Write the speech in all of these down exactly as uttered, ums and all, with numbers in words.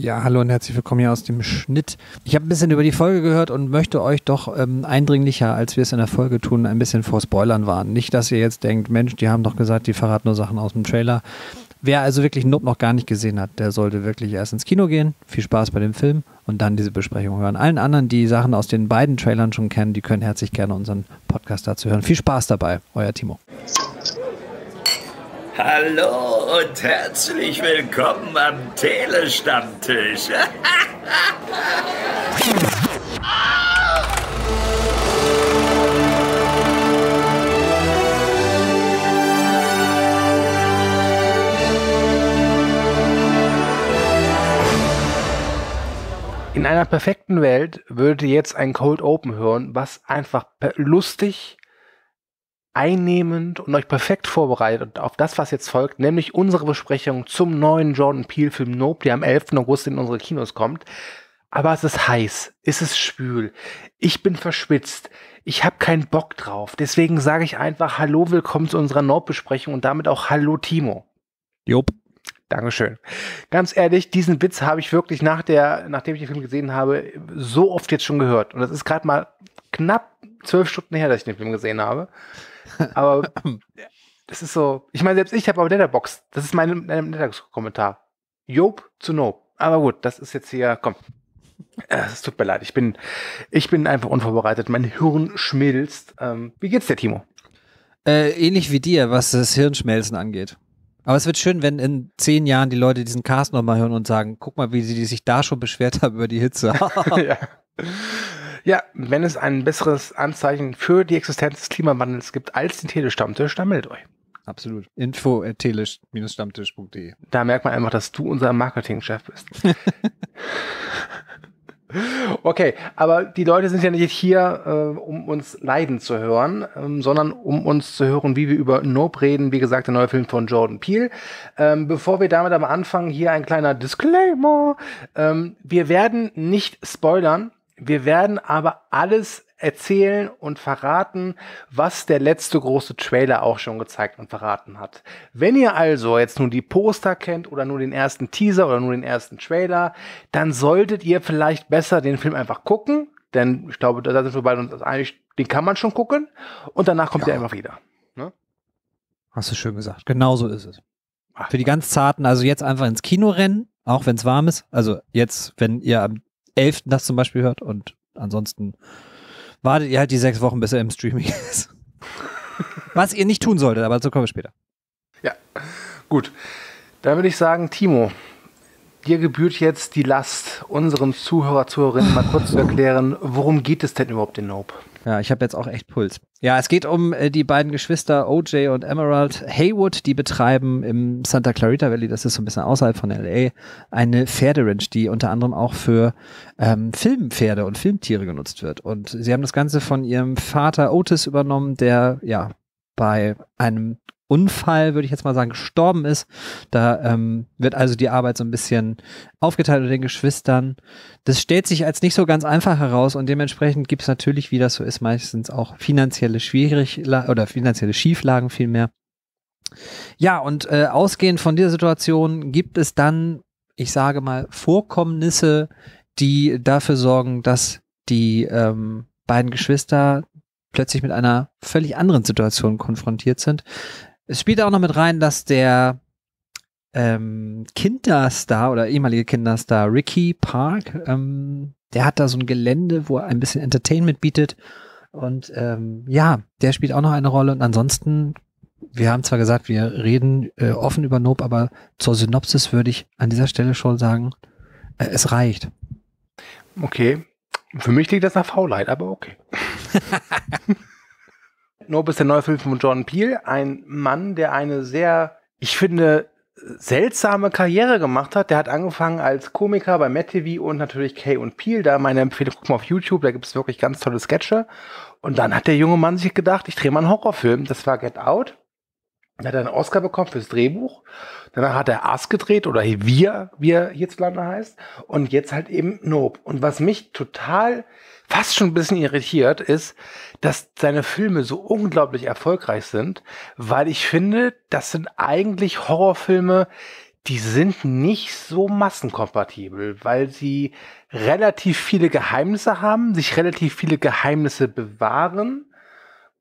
Ja, hallo und herzlich willkommen hier aus dem Schnitt. Ich habe ein bisschen über die Folge gehört und möchte euch doch ähm, eindringlicher, als wir es in der Folge tun, ein bisschen vor Spoilern warnen. Nicht, dass ihr jetzt denkt, Mensch, die haben doch gesagt, die verraten nur Sachen aus dem Trailer. Wer also wirklich Nope noch gar nicht gesehen hat, der sollte wirklich erst ins Kino gehen. Viel Spaß bei dem Film und dann diese Besprechung hören. Allen anderen, die Sachen aus den beiden Trailern schon kennen, die können herzlich gerne unseren Podcast dazu hören. Viel Spaß dabei, euer Timo. Hallo und herzlich willkommen am Telestammtisch. In einer perfekten Welt würde jetzt ein Cold Open hören, was einfach lustig ist, einnehmend und euch perfekt vorbereitet auf das, was jetzt folgt, nämlich unsere Besprechung zum neuen Jordan Peele-Film Nope, der am elften August in unsere Kinos kommt. Aber es ist heiß, es ist schwül, ich bin verschwitzt, ich habe keinen Bock drauf. Deswegen sage ich einfach Hallo, willkommen zu unserer Nope-Besprechung und damit auch Hallo Timo. Jupp. Dankeschön. Ganz ehrlich, diesen Witz habe ich wirklich nach der, nachdem ich den Film gesehen habe, so oft jetzt schon gehört. Und das ist gerade mal knapp zwölf Stunden her, dass ich den Film gesehen habe. Aber das ist so, ich meine, selbst ich habe auf Letterbox, das ist mein Letterbox-Kommentar. Job zu Nope. Aber gut, das ist jetzt hier, komm. Es tut mir leid, ich bin, ich bin einfach unvorbereitet, mein Hirn schmilzt. Ähm, wie geht's dir, Timo? Äh, ähnlich wie dir, was das Hirnschmelzen angeht. Aber es wird schön, wenn in zehn Jahren die Leute diesen Cast nochmal hören und sagen, guck mal, wie sie die sich da schon beschwert haben über die Hitze. Ja. Ja, wenn es ein besseres Anzeichen für die Existenz des Klimawandels gibt als den Telestammtisch, dann meldet euch. Absolut. info at tele dash stammtisch punkt de. Da merkt man einfach, dass du unser Marketingchef bist. Okay, aber die Leute sind ja nicht hier, äh, um uns leiden zu hören, ähm, sondern um uns zu hören, wie wir über Nope reden. Wie gesagt, der neue Film von Jordan Peele. Ähm, bevor wir damit aber anfangen, hier ein kleiner Disclaimer. Ähm, wir werden nicht spoilern. Wir werden aber alles erzählen und verraten, was der letzte große Trailer auch schon gezeigt und verraten hat. Wenn ihr also jetzt nur die Poster kennt oder nur den ersten Teaser oder nur den ersten Trailer, dann solltet ihr vielleicht besser den Film einfach gucken, denn ich glaube, da sind wir beide uns einig, den kann man schon gucken und danach kommt ja. Der einfach wieder. Ne? Hast du schön gesagt. Genau so ist es. Ach, für die ganz Zarten, also jetzt einfach ins Kino rennen, auch wenn es warm ist. Also jetzt, wenn ihr am elften das zum Beispiel hört und ansonsten wartet ihr halt die sechs Wochen, bis er im Streaming ist. Was ihr nicht tun solltet, aber dazu kommen wir später. Ja, gut. Dann würde ich sagen, Timo, dir gebührt jetzt die Last, unseren Zuhörer, Zuhörerinnen mal kurz zu erklären, worum geht es denn überhaupt in Nope? Ja, ich habe jetzt auch echt Puls. Ja, es geht um äh, die beiden Geschwister O J und Emerald Haywood, die betreiben im Santa Clarita Valley, das ist so ein bisschen außerhalb von L A, eine Pferderanch, die unter anderem auch für ähm, Filmpferde und Filmtiere genutzt wird. Und sie haben das Ganze von ihrem Vater Otis übernommen, der ja bei einem Unfall, würde ich jetzt mal sagen, gestorben ist. Da ähm, wird also die Arbeit so ein bisschen aufgeteilt unter den Geschwistern. Das stellt sich als nicht so ganz einfach heraus und dementsprechend gibt es natürlich, wie das so ist, meistens auch finanzielle schwierig oder finanzielle Schieflagen vielmehr. Ja, und äh, ausgehend von dieser Situation gibt es dann, ich sage mal, Vorkommnisse, die dafür sorgen, dass die ähm, beiden Geschwister plötzlich mit einer völlig anderen Situation konfrontiert sind. Es spielt auch noch mit rein, dass der ähm, Kinderstar oder ehemalige Kinderstar Ricky Park, ähm, der hat da so ein Gelände, wo er ein bisschen Entertainment bietet und ähm, ja, der spielt auch noch eine Rolle und ansonsten, wir haben zwar gesagt, wir reden äh, offen über Nope, aber zur Synopsis würde ich an dieser Stelle schon sagen, äh, es reicht. Okay, für mich klingt das nach Faulheit, aber okay. Nope ist der neue Film von Jordan Peele, ein Mann, der eine sehr, ich finde, seltsame Karriere gemacht hat. Der hat angefangen als Komiker bei Mad T V und natürlich Key und Peele. Da meine Empfehlung, guck mal auf YouTube, da gibt es wirklich ganz tolle Sketche. Und dann hat der junge Mann sich gedacht, ich drehe mal einen Horrorfilm. Das war Get Out. Da hat er einen Oscar bekommen fürs Drehbuch. Danach hat er Us gedreht oder Wir, wie er hierzulande heißt. Und jetzt halt eben Nope. Und was mich total fast schon ein bisschen irritiert ist, dass seine Filme so unglaublich erfolgreich sind, weil ich finde, das sind eigentlich Horrorfilme, die sind nicht so massenkompatibel, weil sie relativ viele Geheimnisse haben, sich relativ viele Geheimnisse bewahren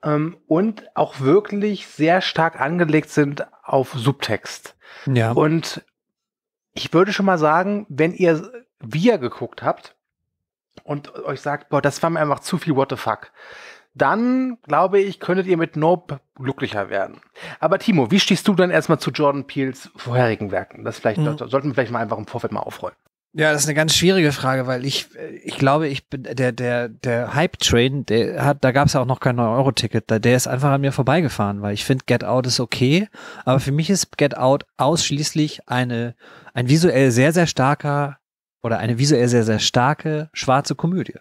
ähm, und auch wirklich sehr stark angelegt sind auf Subtext. Ja. Und ich würde schon mal sagen, wenn ihr wir geguckt habt und euch sagt, boah, das war mir einfach zu viel What the fuck, dann, glaube ich, könntet ihr mit Nope glücklicher werden. Aber Timo, wie stehst du dann erstmal zu Jordan Peeles vorherigen Werken? Das vielleicht, mhm. sollten wir vielleicht mal einfach im Vorfeld mal aufrollen. Ja, das ist eine ganz schwierige Frage, weil ich, ich glaube, ich bin, der, der, der Hype-Train, der hat, da gab es ja auch noch kein neun Euro Ticket, der ist einfach an mir vorbeigefahren, weil ich finde, Get Out ist okay, aber für mich ist Get Out ausschließlich eine, ein visuell sehr, sehr starker oder eine visuell sehr, sehr starke schwarze Komödie.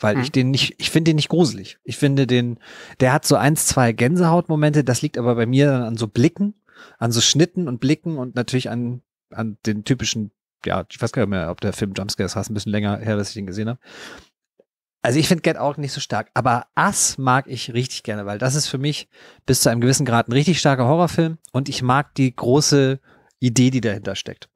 Weil ich den nicht, ich finde den nicht gruselig. Ich finde den, der hat so eins, zwei Gänsehautmomente, das liegt aber bei mir dann an so Blicken, an so Schnitten und Blicken und natürlich an, an den typischen, ja, ich weiß gar nicht mehr, ob der Film Jumpscares heißt, ein bisschen länger her, dass ich den gesehen habe. Also ich finde Get Out nicht so stark, aber Us mag ich richtig gerne, weil das ist für mich bis zu einem gewissen Grad ein richtig starker Horrorfilm und ich mag die große Idee, die dahinter steckt.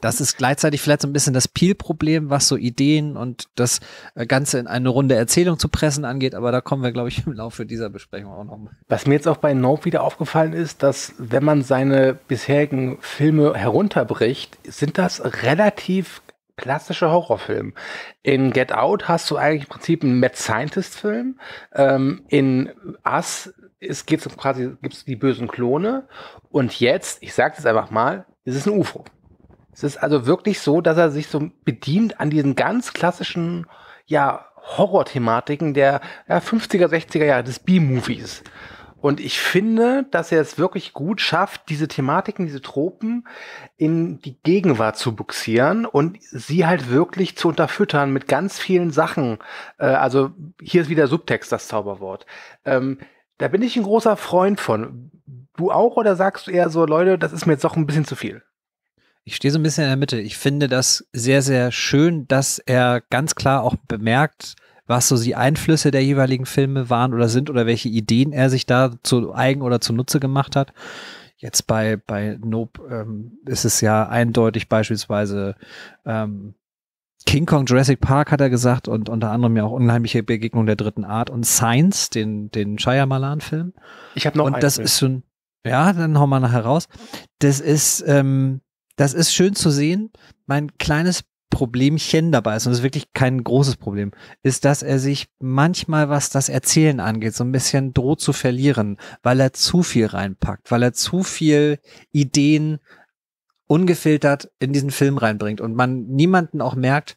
Das ist gleichzeitig vielleicht so ein bisschen das Peel-Problem, was so Ideen und das Ganze in eine runde Erzählung zu pressen angeht, aber da kommen wir, glaube ich, im Laufe dieser Besprechung auch nochmal. Was mir jetzt auch bei Nope wieder aufgefallen ist, dass wenn man seine bisherigen Filme herunterbricht, sind das relativ klassische Horrorfilme. In Get Out hast du eigentlich im Prinzip einen Mad Scientist-Film, ähm, in Us es geht's um quasi, gibt's die bösen Klone und jetzt, ich sage es einfach mal, es ist ein UFO. Es ist also wirklich so, dass er sich so bedient an diesen ganz klassischen, ja, Horror-Thematiken der ja, fünfziger, sechziger Jahre des B-Movies. Und ich finde, dass er es wirklich gut schafft, diese Thematiken, diese Tropen in die Gegenwart zu buxieren und sie halt wirklich zu unterfüttern mit ganz vielen Sachen. Äh, also hier ist wieder Subtext das Zauberwort. Ähm, da bin ich ein großer Freund von. Du auch oder sagst du eher so, Leute, das ist mir jetzt doch ein bisschen zu viel? Ich stehe so ein bisschen in der Mitte. Ich finde das sehr, sehr schön, dass er ganz klar auch bemerkt, was so die Einflüsse der jeweiligen Filme waren oder sind oder welche Ideen er sich da zu eigen oder zunutze gemacht hat. Jetzt bei, bei Nope ähm, ist es ja eindeutig beispielsweise ähm, King Kong, Jurassic Park hat er gesagt und unter anderem ja auch Unheimliche Begegnung der dritten Art und Science, den, den Shyamalan-Film. Ich habe noch einen. Und das ist schon, ja, dann hauen wir nachher raus. Das ist, ähm, Das ist schön zu sehen. Mein kleines Problemchen dabei ist, und das ist wirklich kein großes Problem, ist, dass er sich manchmal, was das Erzählen angeht, so ein bisschen droht zu verlieren, weil er zu viel reinpackt, weil er zu viel Ideen ungefiltert in diesen Film reinbringt und man niemanden auch merkt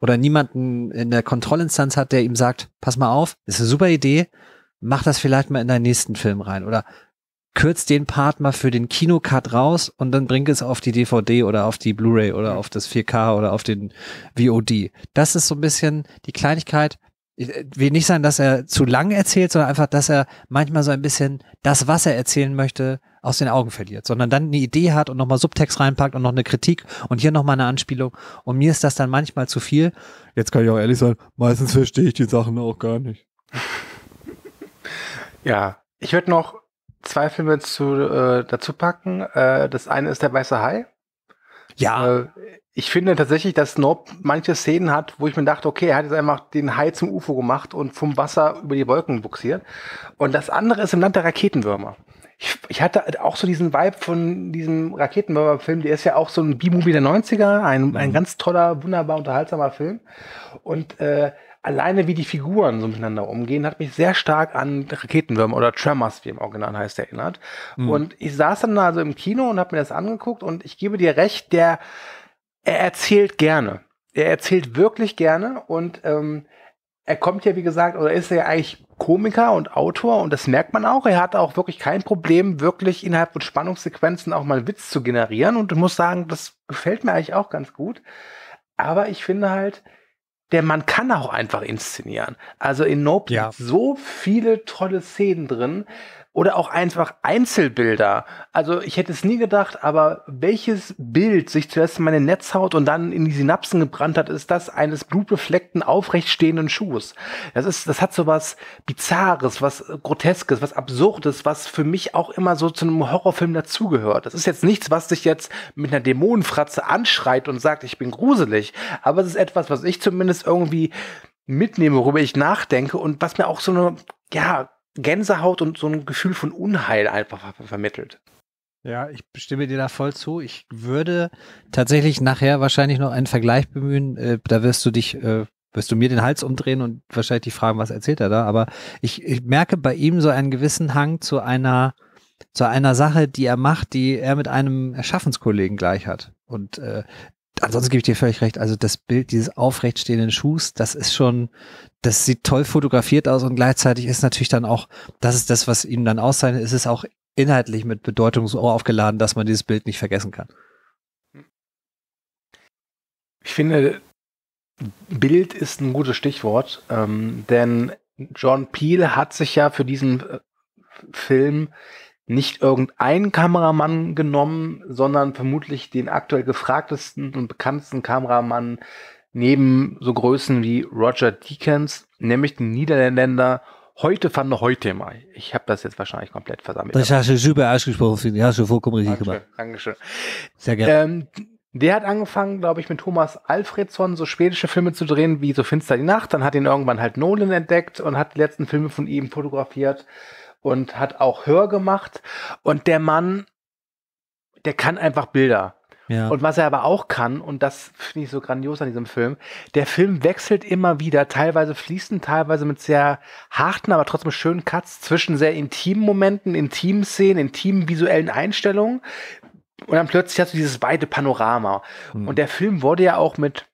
oder niemanden in der Kontrollinstanz hat, der ihm sagt, pass mal auf, das ist eine super Idee, mach das vielleicht mal in deinen nächsten Film rein oder kürzt den Part mal für den Kinocut raus und dann bringt es auf die D V D oder auf die Blu-ray oder auf das vier K oder auf den V O D. Das ist so ein bisschen die Kleinigkeit. Ich will nicht sagen, dass er zu lang erzählt, sondern einfach, dass er manchmal so ein bisschen das, was er erzählen möchte, aus den Augen verliert, sondern dann eine Idee hat und nochmal Subtext reinpackt und noch eine Kritik und hier nochmal eine Anspielung. Und mir ist das dann manchmal zu viel. Jetzt kann ich auch ehrlich sein, meistens verstehe ich die Sachen auch gar nicht. Ja, ich würde noch zwei Filme zu, äh, dazu packen. Äh, das eine ist Der weiße Hai. Ja. Äh, ich finde tatsächlich, dass Nope manche Szenen hat, wo ich mir dachte, okay, er hat jetzt einfach den Hai zum UFO gemacht und vom Wasser über die Wolken buxiert. Und das andere ist Im Land der Raketenwürmer. Ich, ich hatte auch so diesen Vibe von diesem Raketenwürmer-Film, der ist ja auch so ein B-Movie der neunziger, ein, mhm. ein ganz toller, wunderbar unterhaltsamer Film. Und äh, alleine wie die Figuren so miteinander umgehen, hat mich sehr stark an Raketenwürmer oder Tremors, wie im Original heißt, erinnert. Mhm. Und ich saß dann also im Kino und habe mir das angeguckt und ich gebe dir recht, der er erzählt gerne. Er erzählt wirklich gerne und ähm, er kommt ja, wie gesagt, oder ist ja eigentlich Komiker und Autor und das merkt man auch. Er hat auch wirklich kein Problem, wirklich innerhalb von Spannungssequenzen auch mal einen Witz zu generieren und ich muss sagen, das gefällt mir eigentlich auch ganz gut. Aber ich finde halt, der Mann kann auch einfach inszenieren. Also in Nope ja. so viele tolle Szenen drin. oder auch einfach Einzelbilder. Also ich hätte es nie gedacht, aber welches Bild sich zuerst in meine Netzhaut und dann in die Synapsen gebrannt hat, ist das eines blutbefleckten, aufrecht stehenden Schuhs. Das ist, das hat so was Bizarres, was Groteskes, was Absurdes, was für mich auch immer so zu einem Horrorfilm dazugehört. Das ist jetzt nichts, was dich jetzt mit einer Dämonenfratze anschreit und sagt, ich bin gruselig, aber es ist etwas, was ich zumindest irgendwie mitnehme, worüber ich nachdenke und was mir auch so eine, ja, Gänsehaut und so ein Gefühl von Unheil einfach ver- vermittelt. Ja, ich stimme dir da voll zu. Ich würde tatsächlich nachher wahrscheinlich noch einen Vergleich bemühen. Äh, da wirst du dich, äh, wirst du mir den Hals umdrehen und wahrscheinlich dich fragen, was erzählt er da? Aber ich, ich merke bei ihm so einen gewissen Hang zu einer, zu einer Sache, die er macht, die er mit einem Schaffenskollegen gleich hat. Und äh, ansonsten gebe ich dir völlig recht, also das Bild dieses aufrecht stehenden Schuhs, das ist schon, das sieht toll fotografiert aus und gleichzeitig ist natürlich dann auch, das ist das, was ihm dann auszeichnet, ist es auch inhaltlich mit Bedeutung so aufgeladen, dass man dieses Bild nicht vergessen kann. Ich finde, Bild ist ein gutes Stichwort, ähm, denn Jordan Peele hat sich ja für diesen äh, Film nicht irgendeinen Kameramann genommen, sondern vermutlich den aktuell gefragtesten und bekanntesten Kameramann neben so Größen wie Roger Deakins, nämlich den Niederländer Heute van der Hoytema. Ich habe das jetzt wahrscheinlich komplett versammelt. Das hast du super ausgesprochen, das hast du vollkommen richtig gemacht. Dankeschön. Sehr gerne. Ähm, Der hat angefangen, glaube ich, mit Thomas Alfredson so schwedische Filme zu drehen wie so Finster die Nacht. Dann hat ihn irgendwann halt Nolan entdeckt und hat die letzten Filme von ihm fotografiert und hat auch Hör gemacht. Und der Mann, der kann einfach Bilder. Ja. Und was er aber auch kann, und das finde ich so grandios an diesem Film, der Film wechselt immer wieder, teilweise fließend, teilweise mit sehr harten, aber trotzdem schönen Cuts zwischen sehr intimen Momenten, intimen Szenen, intimen visuellen Einstellungen. Und dann plötzlich hast du dieses weite Panorama. Mhm. Und der Film wurde ja auch mit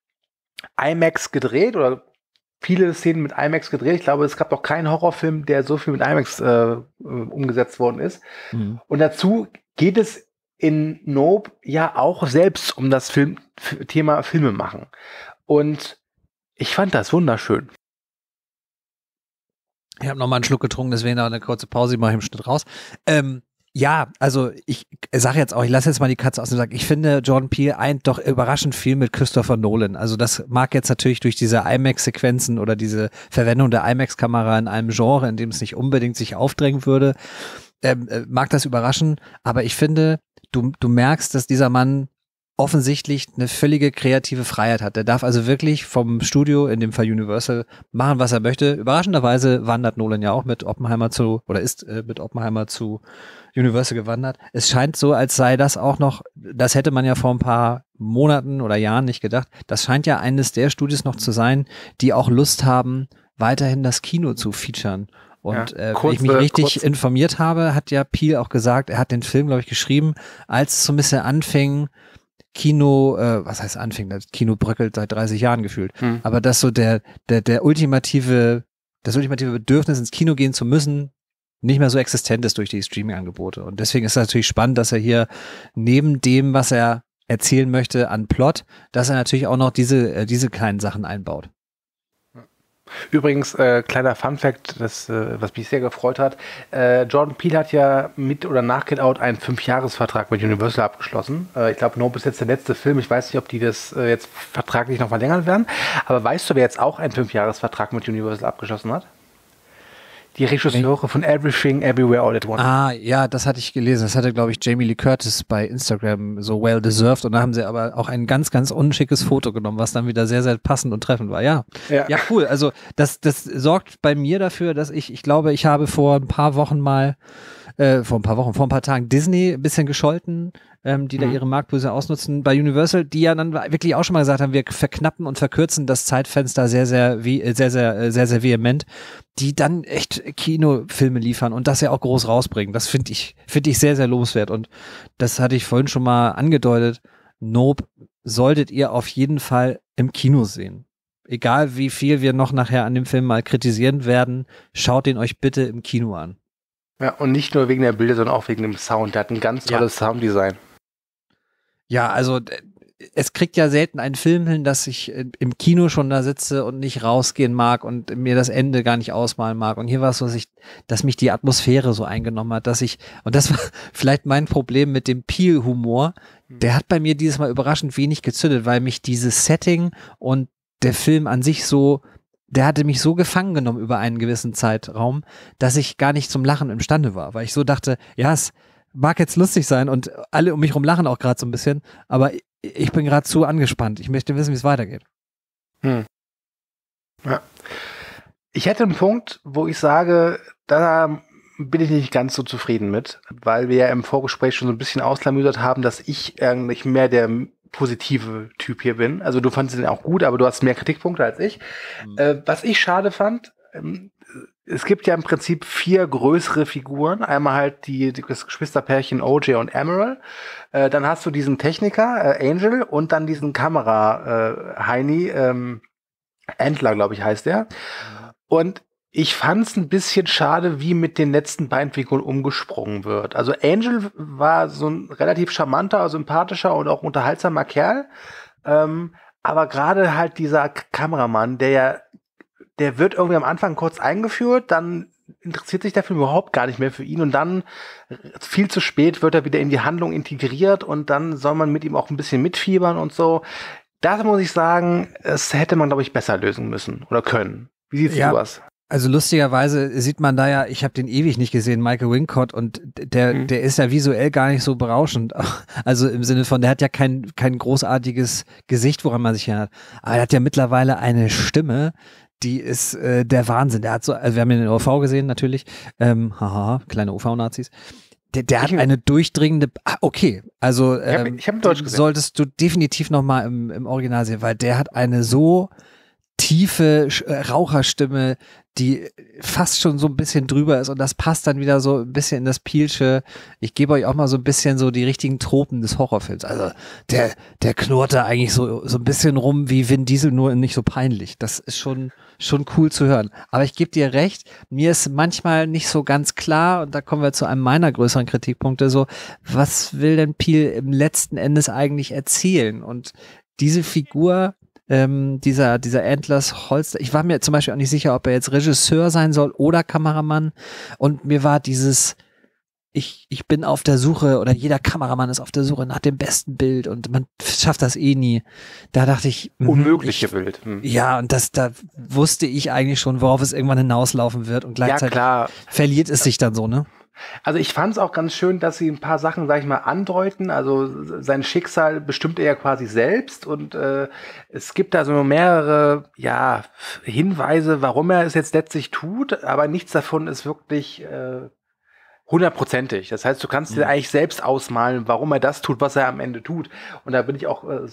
IMAX gedreht oder viele Szenen mit IMAX gedreht. Ich glaube, es gab noch keinen Horrorfilm, der so viel mit IMAX äh, umgesetzt worden ist. Mhm. Und dazu geht es in Nope ja auch selbst um das Film, f- Thema Filme machen. Und ich fand das wunderschön. Ich habe nochmal einen Schluck getrunken, deswegen noch eine kurze Pause, ich mache im Schnitt raus. Ähm, Ja, also ich sage jetzt auch, ich lasse jetzt mal die Katze aus dem Sack. Ich finde, Jordan Peele eint doch überraschend viel mit Christopher Nolan. Also das mag jetzt natürlich durch diese IMAX-Sequenzen oder diese Verwendung der IMAX-Kamera in einem Genre, in dem es nicht unbedingt sich aufdrängen würde, ähm, mag das überraschen. Aber ich finde, du, du merkst, dass dieser Mann offensichtlich eine völlige kreative Freiheit hat. Der darf also wirklich vom Studio, in dem Fall Universal, machen, was er möchte. Überraschenderweise wandert Nolan ja auch mit Oppenheimer zu, oder ist äh, mit Oppenheimer zu Universal gewandert. Es scheint so, als sei das auch noch, das hätte man ja vor ein paar Monaten oder Jahren nicht gedacht, das scheint ja eines der Studios noch zu sein, die auch Lust haben, weiterhin das Kino zu featuren. Und ja, äh, kurz, wenn ich mich richtig kurz. informiert habe, hat ja Peele auch gesagt, er hat den Film, glaube ich, geschrieben, als es so ein bisschen anfing, Kino, äh, was heißt anfing, das Kino bröckelt seit dreißig Jahren gefühlt. Hm. Aber dass so der, der, der ultimative, das ultimative Bedürfnis, ins Kino gehen zu müssen, nicht mehr so existent ist durch die Streaming-Angebote. Und deswegen ist es natürlich spannend, dass er hier neben dem, was er erzählen möchte an Plot, dass er natürlich auch noch diese, äh, diese kleinen Sachen einbaut. Übrigens, äh, kleiner Funfact, das, äh, was mich sehr gefreut hat, äh, Jordan Peele hat ja mit oder nach Get Out einen Fünfjahresvertrag mit Universal abgeschlossen. Äh, ich glaube, Nope ist jetzt der letzte Film. Ich weiß nicht, ob die das äh, jetzt vertraglich noch verlängern werden. Aber weißt du, wer jetzt auch einen Fünfjahresvertrag mit Universal abgeschlossen hat? Die Regisseure von Everything Everywhere All at Once. Ah, ja, das hatte ich gelesen. Das hatte, glaube ich, Jamie Lee Curtis bei Instagram so well deserved. Und da haben sie aber auch ein ganz, ganz unschickes Foto genommen, was dann wieder sehr, sehr passend und treffend war. Ja, ja, ja, cool. Also das, das sorgt bei mir dafür, dass ich, ich glaube, ich habe vor ein paar Wochen mal, äh, vor ein paar Wochen, vor ein paar Tagen Disney ein bisschen gescholten, ähm, die mhm. da ihre Marktböse ausnutzen. Bei Universal, die ja dann wirklich auch schon mal gesagt haben, wir verknappen und verkürzen das Zeitfenster sehr, sehr, wie, sehr, sehr, sehr, sehr, sehr vehement, die dann echt Kinofilme liefern und das ja auch groß rausbringen. Das finde ich, finde ich sehr, sehr lobenswert. Und das hatte ich vorhin schon mal angedeutet. Nope solltet ihr auf jeden Fall im Kino sehen. Egal wie viel wir noch nachher an dem Film mal kritisieren werden, schaut den euch bitte im Kino an. Ja, und nicht nur wegen der Bilder, sondern auch wegen dem Sound. Der hat ein ganz tolles ja. Sounddesign. Ja, also es kriegt ja selten einen Film hin, dass ich im Kino schon da sitze und nicht rausgehen mag und mir das Ende gar nicht ausmalen mag. Und hier war es so, dass ich, dass mich die Atmosphäre so eingenommen hat, dass ich, und das war vielleicht mein Problem mit dem Peel-Humor, der hat bei mir dieses Mal überraschend wenig gezündet, weil mich dieses Setting und der Film an sich so, der hatte mich so gefangen genommen über einen gewissen Zeitraum, dass ich gar nicht zum Lachen imstande war, weil ich so dachte, ja, es mag jetzt lustig sein und alle um mich rum lachen auch gerade so ein bisschen, aber ich bin gerade zu angespannt. Ich möchte wissen, wie es weitergeht. Hm. Ja. Ich hätte einen Punkt, wo ich sage, da bin ich nicht ganz so zufrieden mit, weil wir ja im Vorgespräch schon so ein bisschen ausklamüsert haben, dass ich eigentlich mehr der positive Typ hier bin. Also du fandest den auch gut, aber du hast mehr Kritikpunkte als ich. Hm. Äh, was ich schade fand, ähm, es gibt ja im Prinzip vier größere Figuren. Einmal halt die, die das Geschwisterpärchen O J und Emerald. Äh, dann hast du diesen Techniker, äh, Angel, und dann diesen Kamera, äh, Heini, ähm, Entler, glaube ich, heißt der. Und ich fand es ein bisschen schade, wie mit den letzten beiden Figuren umgesprungen wird. Also Angel war so ein relativ charmanter, sympathischer und auch unterhaltsamer Kerl. Ähm, aber gerade halt dieser Kameramann, der ja Der wird irgendwie am Anfang kurz eingeführt, dann interessiert sich der Film überhaupt gar nicht mehr für ihn und dann viel zu spät wird er wieder in die Handlung integriert und dann soll man mit ihm auch ein bisschen mitfiebern und so. Das muss ich sagen, das hätte man, glaube ich, besser lösen müssen oder können. Wie sieht's ja. du aus? Also lustigerweise sieht man da ja, ich habe den ewig nicht gesehen, Michael Wincott, und der, mhm. der ist ja visuell gar nicht so berauschend. Also im Sinne von, der hat ja kein, kein großartiges Gesicht, woran man sich erinnert. Aber er hat ja mittlerweile eine Stimme, die ist äh, der Wahnsinn. Der hat so, also wir haben ihn in O V gesehen natürlich. Ähm, haha, kleine O V-Nazis. Der, der hat eine durchdringende. Ah, okay, also ähm, ich hab, ich hab Deutsch gesehen. Solltest du definitiv noch mal im, im Original sehen, weil der hat eine so tiefe Raucherstimme, die fast schon so ein bisschen drüber ist, und das passt dann wieder so ein bisschen in das Peelsche. Ich gebe euch auch mal so ein bisschen so die richtigen Tropen des Horrorfilms. Also der, der knurrt da eigentlich so, so ein bisschen rum wie Vin Diesel, nur nicht so peinlich. Das ist schon, schon cool zu hören. Aber ich gebe dir recht, mir ist manchmal nicht so ganz klar, und da kommen wir zu einem meiner größeren Kritikpunkte, so, was will denn Peel im letzten Endes eigentlich erzählen? Und diese Figur, Ähm, dieser, dieser Antlers Holster. Ich war mir zum Beispiel auch nicht sicher, ob er jetzt Regisseur sein soll oder Kameramann. Und mir war dieses, ich, ich bin auf der Suche, oder jeder Kameramann ist auf der Suche nach dem besten Bild und man schafft das eh nie. Da dachte ich, mh, unmögliche ich, Bild. Hm. Ja, und das, da wusste ich eigentlich schon, worauf es irgendwann hinauslaufen wird, und gleichzeitig ja, klar. verliert es sich dann so, ne? Also ich fand es auch ganz schön, dass sie ein paar Sachen, sag ich mal, andeuten. Also sein Schicksal bestimmt er ja quasi selbst, und äh, es gibt da so mehrere ja, Hinweise, warum er es jetzt letztlich tut, aber nichts davon ist wirklich äh, hundertprozentig. Das heißt, du kannst dir eigentlich selbst ausmalen, warum er das tut, was er am Ende tut. Und da bin ich auch äh,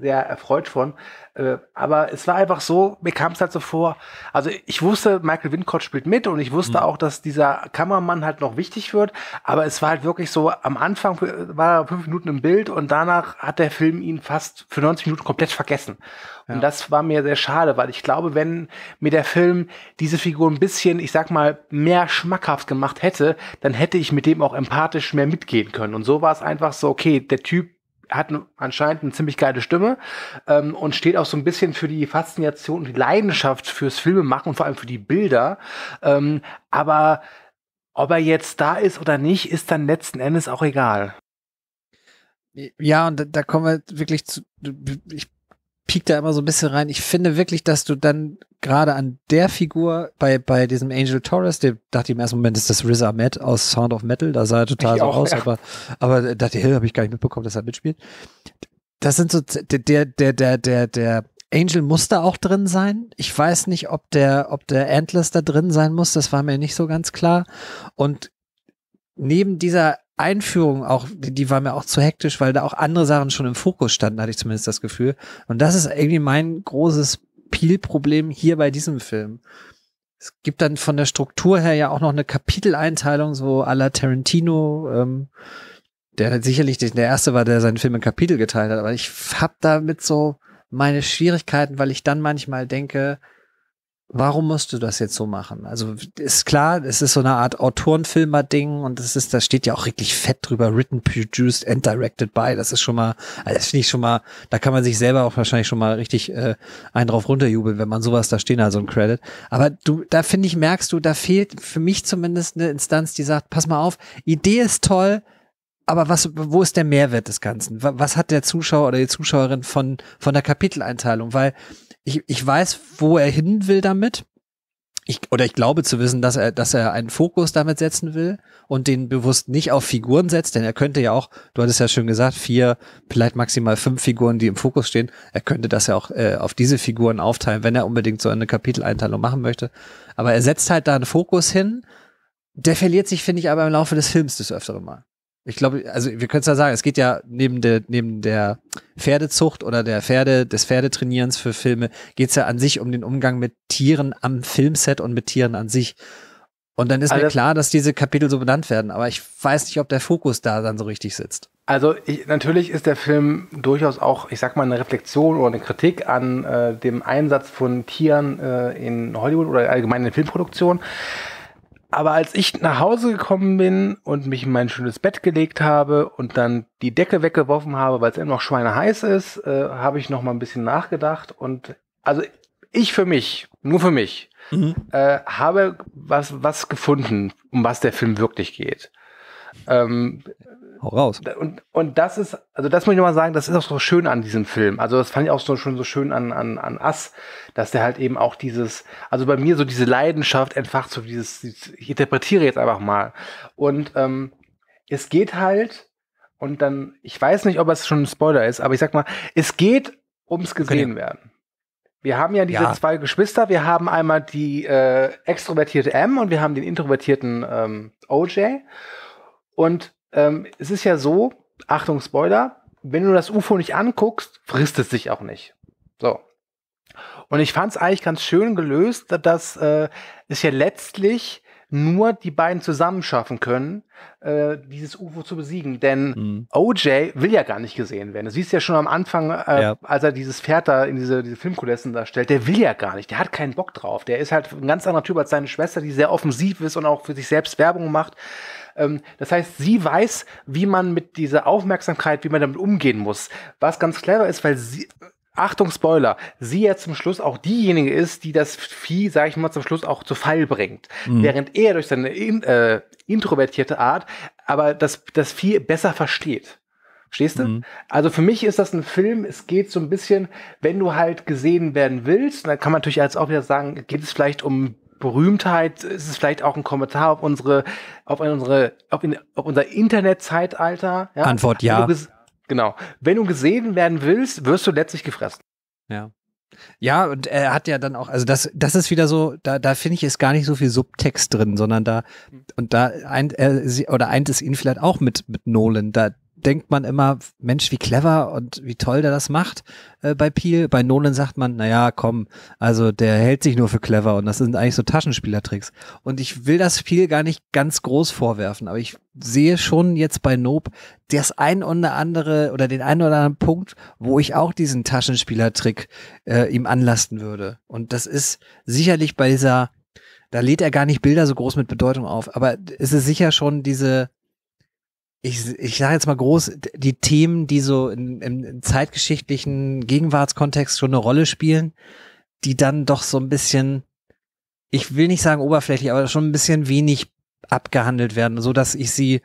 sehr erfreut von. Äh, aber es war einfach so, mir kam es halt so vor, also ich wusste, Michael Wincott spielt mit, und ich wusste mhm. auch, dass dieser Kameramann halt noch wichtig wird. Aber es war halt wirklich so, am Anfang war er fünf Minuten im Bild und danach hat der Film ihn fast für neunzig Minuten komplett vergessen. Ja. Und das war mir sehr schade, weil ich glaube, wenn mir der Film diese Figur ein bisschen, ich sag mal, mehr schmackhaft gemacht hätte, dann hätte ich mit dem auch empathisch mehr mitgehen können. Und so war es einfach so, okay, der Typ hat anscheinend eine ziemlich geile Stimme ähm, und steht auch so ein bisschen für die Faszination und die Leidenschaft fürs Filmemachen und vor allem für die Bilder. Ähm, aber ob er jetzt da ist oder nicht, ist dann letzten Endes auch egal. Ja, und da, da kommen wir wirklich zu... Ich piek da immer so ein bisschen rein. Ich finde wirklich, dass du dann gerade an der Figur bei, bei diesem Angel Torres, der dachte im ersten Moment, ist das Riz Ahmed aus Sound of Metal, da sah er total ich so auch, aus, ja. aber, aber dachte, hey, habe ich gar nicht mitbekommen, dass er mitspielt. Das sind so, der, der, der, der, der Angel muss da auch drin sein. Ich weiß nicht, ob der, ob der Antlers da drin sein muss, das war mir nicht so ganz klar. Und neben dieser Einführung auch, die, die war mir auch zu hektisch, weil da auch andere Sachen schon im Fokus standen, hatte ich zumindest das Gefühl. Und das ist irgendwie mein großes Peel-Problem hier bei diesem Film. Es gibt dann von der Struktur her ja auch noch eine Kapiteleinteilung, so à la Tarantino, ähm, der sicherlich der erste war, der seinen Film in Kapitel geteilt hat, aber ich hab damit so meine Schwierigkeiten, weil ich dann manchmal denke, warum musst du das jetzt so machen? Also ist klar, es ist so eine Art Autorenfilmer-Ding und das ist, da steht ja auch wirklich fett drüber, written, produced and directed by. Das ist schon mal, also das finde ich schon mal, da kann man sich selber auch wahrscheinlich schon mal richtig äh, einen drauf runterjubeln, wenn man sowas da stehen hat, so ein Credit. Aber du, da finde ich, merkst du, da fehlt für mich zumindest eine Instanz, die sagt, pass mal auf, Idee ist toll, aber was, wo ist der Mehrwert des Ganzen? Was hat der Zuschauer oder die Zuschauerin von, von der Kapiteleinteilung? Weil Ich, ich weiß, wo er hin will damit. Ich, oder ich glaube zu wissen, dass er, dass er einen Fokus damit setzen will und den bewusst nicht auf Figuren setzt, denn er könnte ja auch, du hattest ja schon gesagt, vier, vielleicht maximal fünf Figuren, die im Fokus stehen, er könnte das ja auch äh, auf diese Figuren aufteilen, wenn er unbedingt so eine Kapiteleinteilung machen möchte. Aber er setzt halt da einen Fokus hin, der verliert sich, finde ich, aber im Laufe des Films des Öfteren mal. Ich glaube, also wir können es ja sagen, es geht ja neben der, neben der Pferdezucht oder der Pferde, des Pferdetrainierens für Filme, geht es ja an sich um den Umgang mit Tieren am Filmset und mit Tieren an sich. Und dann ist also, mir klar, dass diese Kapitel so benannt werden, aber ich weiß nicht, ob der Fokus da dann so richtig sitzt. Also ich, natürlich ist der Film durchaus auch, ich sag mal, eine Reflexion oder eine Kritik an äh, dem Einsatz von Tieren äh, in Hollywood oder allgemein in Filmproduktion. Aber als ich nach Hause gekommen bin und mich in mein schönes Bett gelegt habe und dann die Decke weggeworfen habe, weil es immer noch schweineheiß ist, äh, habe ich noch mal ein bisschen nachgedacht. Und also ich für mich, nur für mich, mhm. äh, habe was, was gefunden, um was der Film wirklich geht. Ähm, Hau raus. Und, und das ist, also das muss ich nochmal sagen, das ist auch so schön an diesem Film. Also das fand ich auch so, schon so schön an, an, an Us, dass der halt eben auch dieses, also bei mir so diese Leidenschaft entfacht, so dieses, ich interpretiere jetzt einfach mal. Und ähm, es geht halt, und dann, ich weiß nicht, ob es schon ein Spoiler ist, aber ich sag mal, es geht ums gesehen werden. Wir haben ja diese ja. zwei Geschwister, wir haben einmal die äh, extrovertierte M und wir haben den introvertierten ähm, O J. Und ähm, es ist ja so, Achtung Spoiler, wenn du das U F O nicht anguckst, frisst es sich auch nicht. So. Und ich fand es eigentlich ganz schön gelöst, dass äh, es ja letztlich nur die beiden zusammen schaffen können, äh, dieses U F O zu besiegen. Denn mhm. O J will ja gar nicht gesehen werden. Du siehst ja schon am Anfang, äh, ja. als er dieses Pferd da in diese, diese Filmkulissen darstellt, der will ja gar nicht, der hat keinen Bock drauf. Der ist halt ein ganz anderer Typ als seine Schwester, die sehr offensiv ist und auch für sich selbst Werbung macht. Ähm, das heißt, sie weiß, wie man mit dieser Aufmerksamkeit, wie man damit umgehen muss. Was ganz clever ist, weil sie... Achtung, Spoiler, sie ja zum Schluss auch diejenige ist, die das Vieh, sag ich mal, zum Schluss auch zu Fall bringt. Mhm. Während er durch seine in, äh, introvertierte Art aber das, das Vieh besser versteht. Verstehst du? Mhm. Also für mich ist das ein Film, es geht so ein bisschen, wenn du halt gesehen werden willst, dann kann man natürlich jetzt auch wieder sagen, geht es vielleicht um Berühmtheit, ist es vielleicht auch ein Kommentar auf unsere, auf unsere, auf, in, auf unser Internetzeitalter? Ja? Antwort ja. Also, genau. Wenn du gesehen werden willst, wirst du letztlich gefressen. Ja. Ja, und er hat ja dann auch, also das, das ist wieder so, da, da finde ich, ist gar nicht so viel Subtext drin, sondern da, und da eint er sie, oder eint es ihn vielleicht auch mit, mit Nolan. Da denkt man immer, Mensch, wie clever und wie toll der das macht äh, bei Peele. Bei Nolan sagt man, naja, komm, also der hält sich nur für clever und das sind eigentlich so Taschenspielertricks. Und ich will das Peele gar nicht ganz groß vorwerfen, aber ich sehe schon jetzt bei Nope das ein oder andere oder den einen oder anderen Punkt, wo ich auch diesen Taschenspielertrick äh, ihm anlasten würde. Und das ist sicherlich bei dieser, da lädt er gar nicht Bilder so groß mit Bedeutung auf, aber es ist sicher schon diese Ich, ich sage jetzt mal groß, die Themen, die so in, im zeitgeschichtlichen Gegenwartskontext schon eine Rolle spielen, die dann doch so ein bisschen, ich will nicht sagen oberflächlich, aber schon ein bisschen wenig abgehandelt werden, so dass ich sie,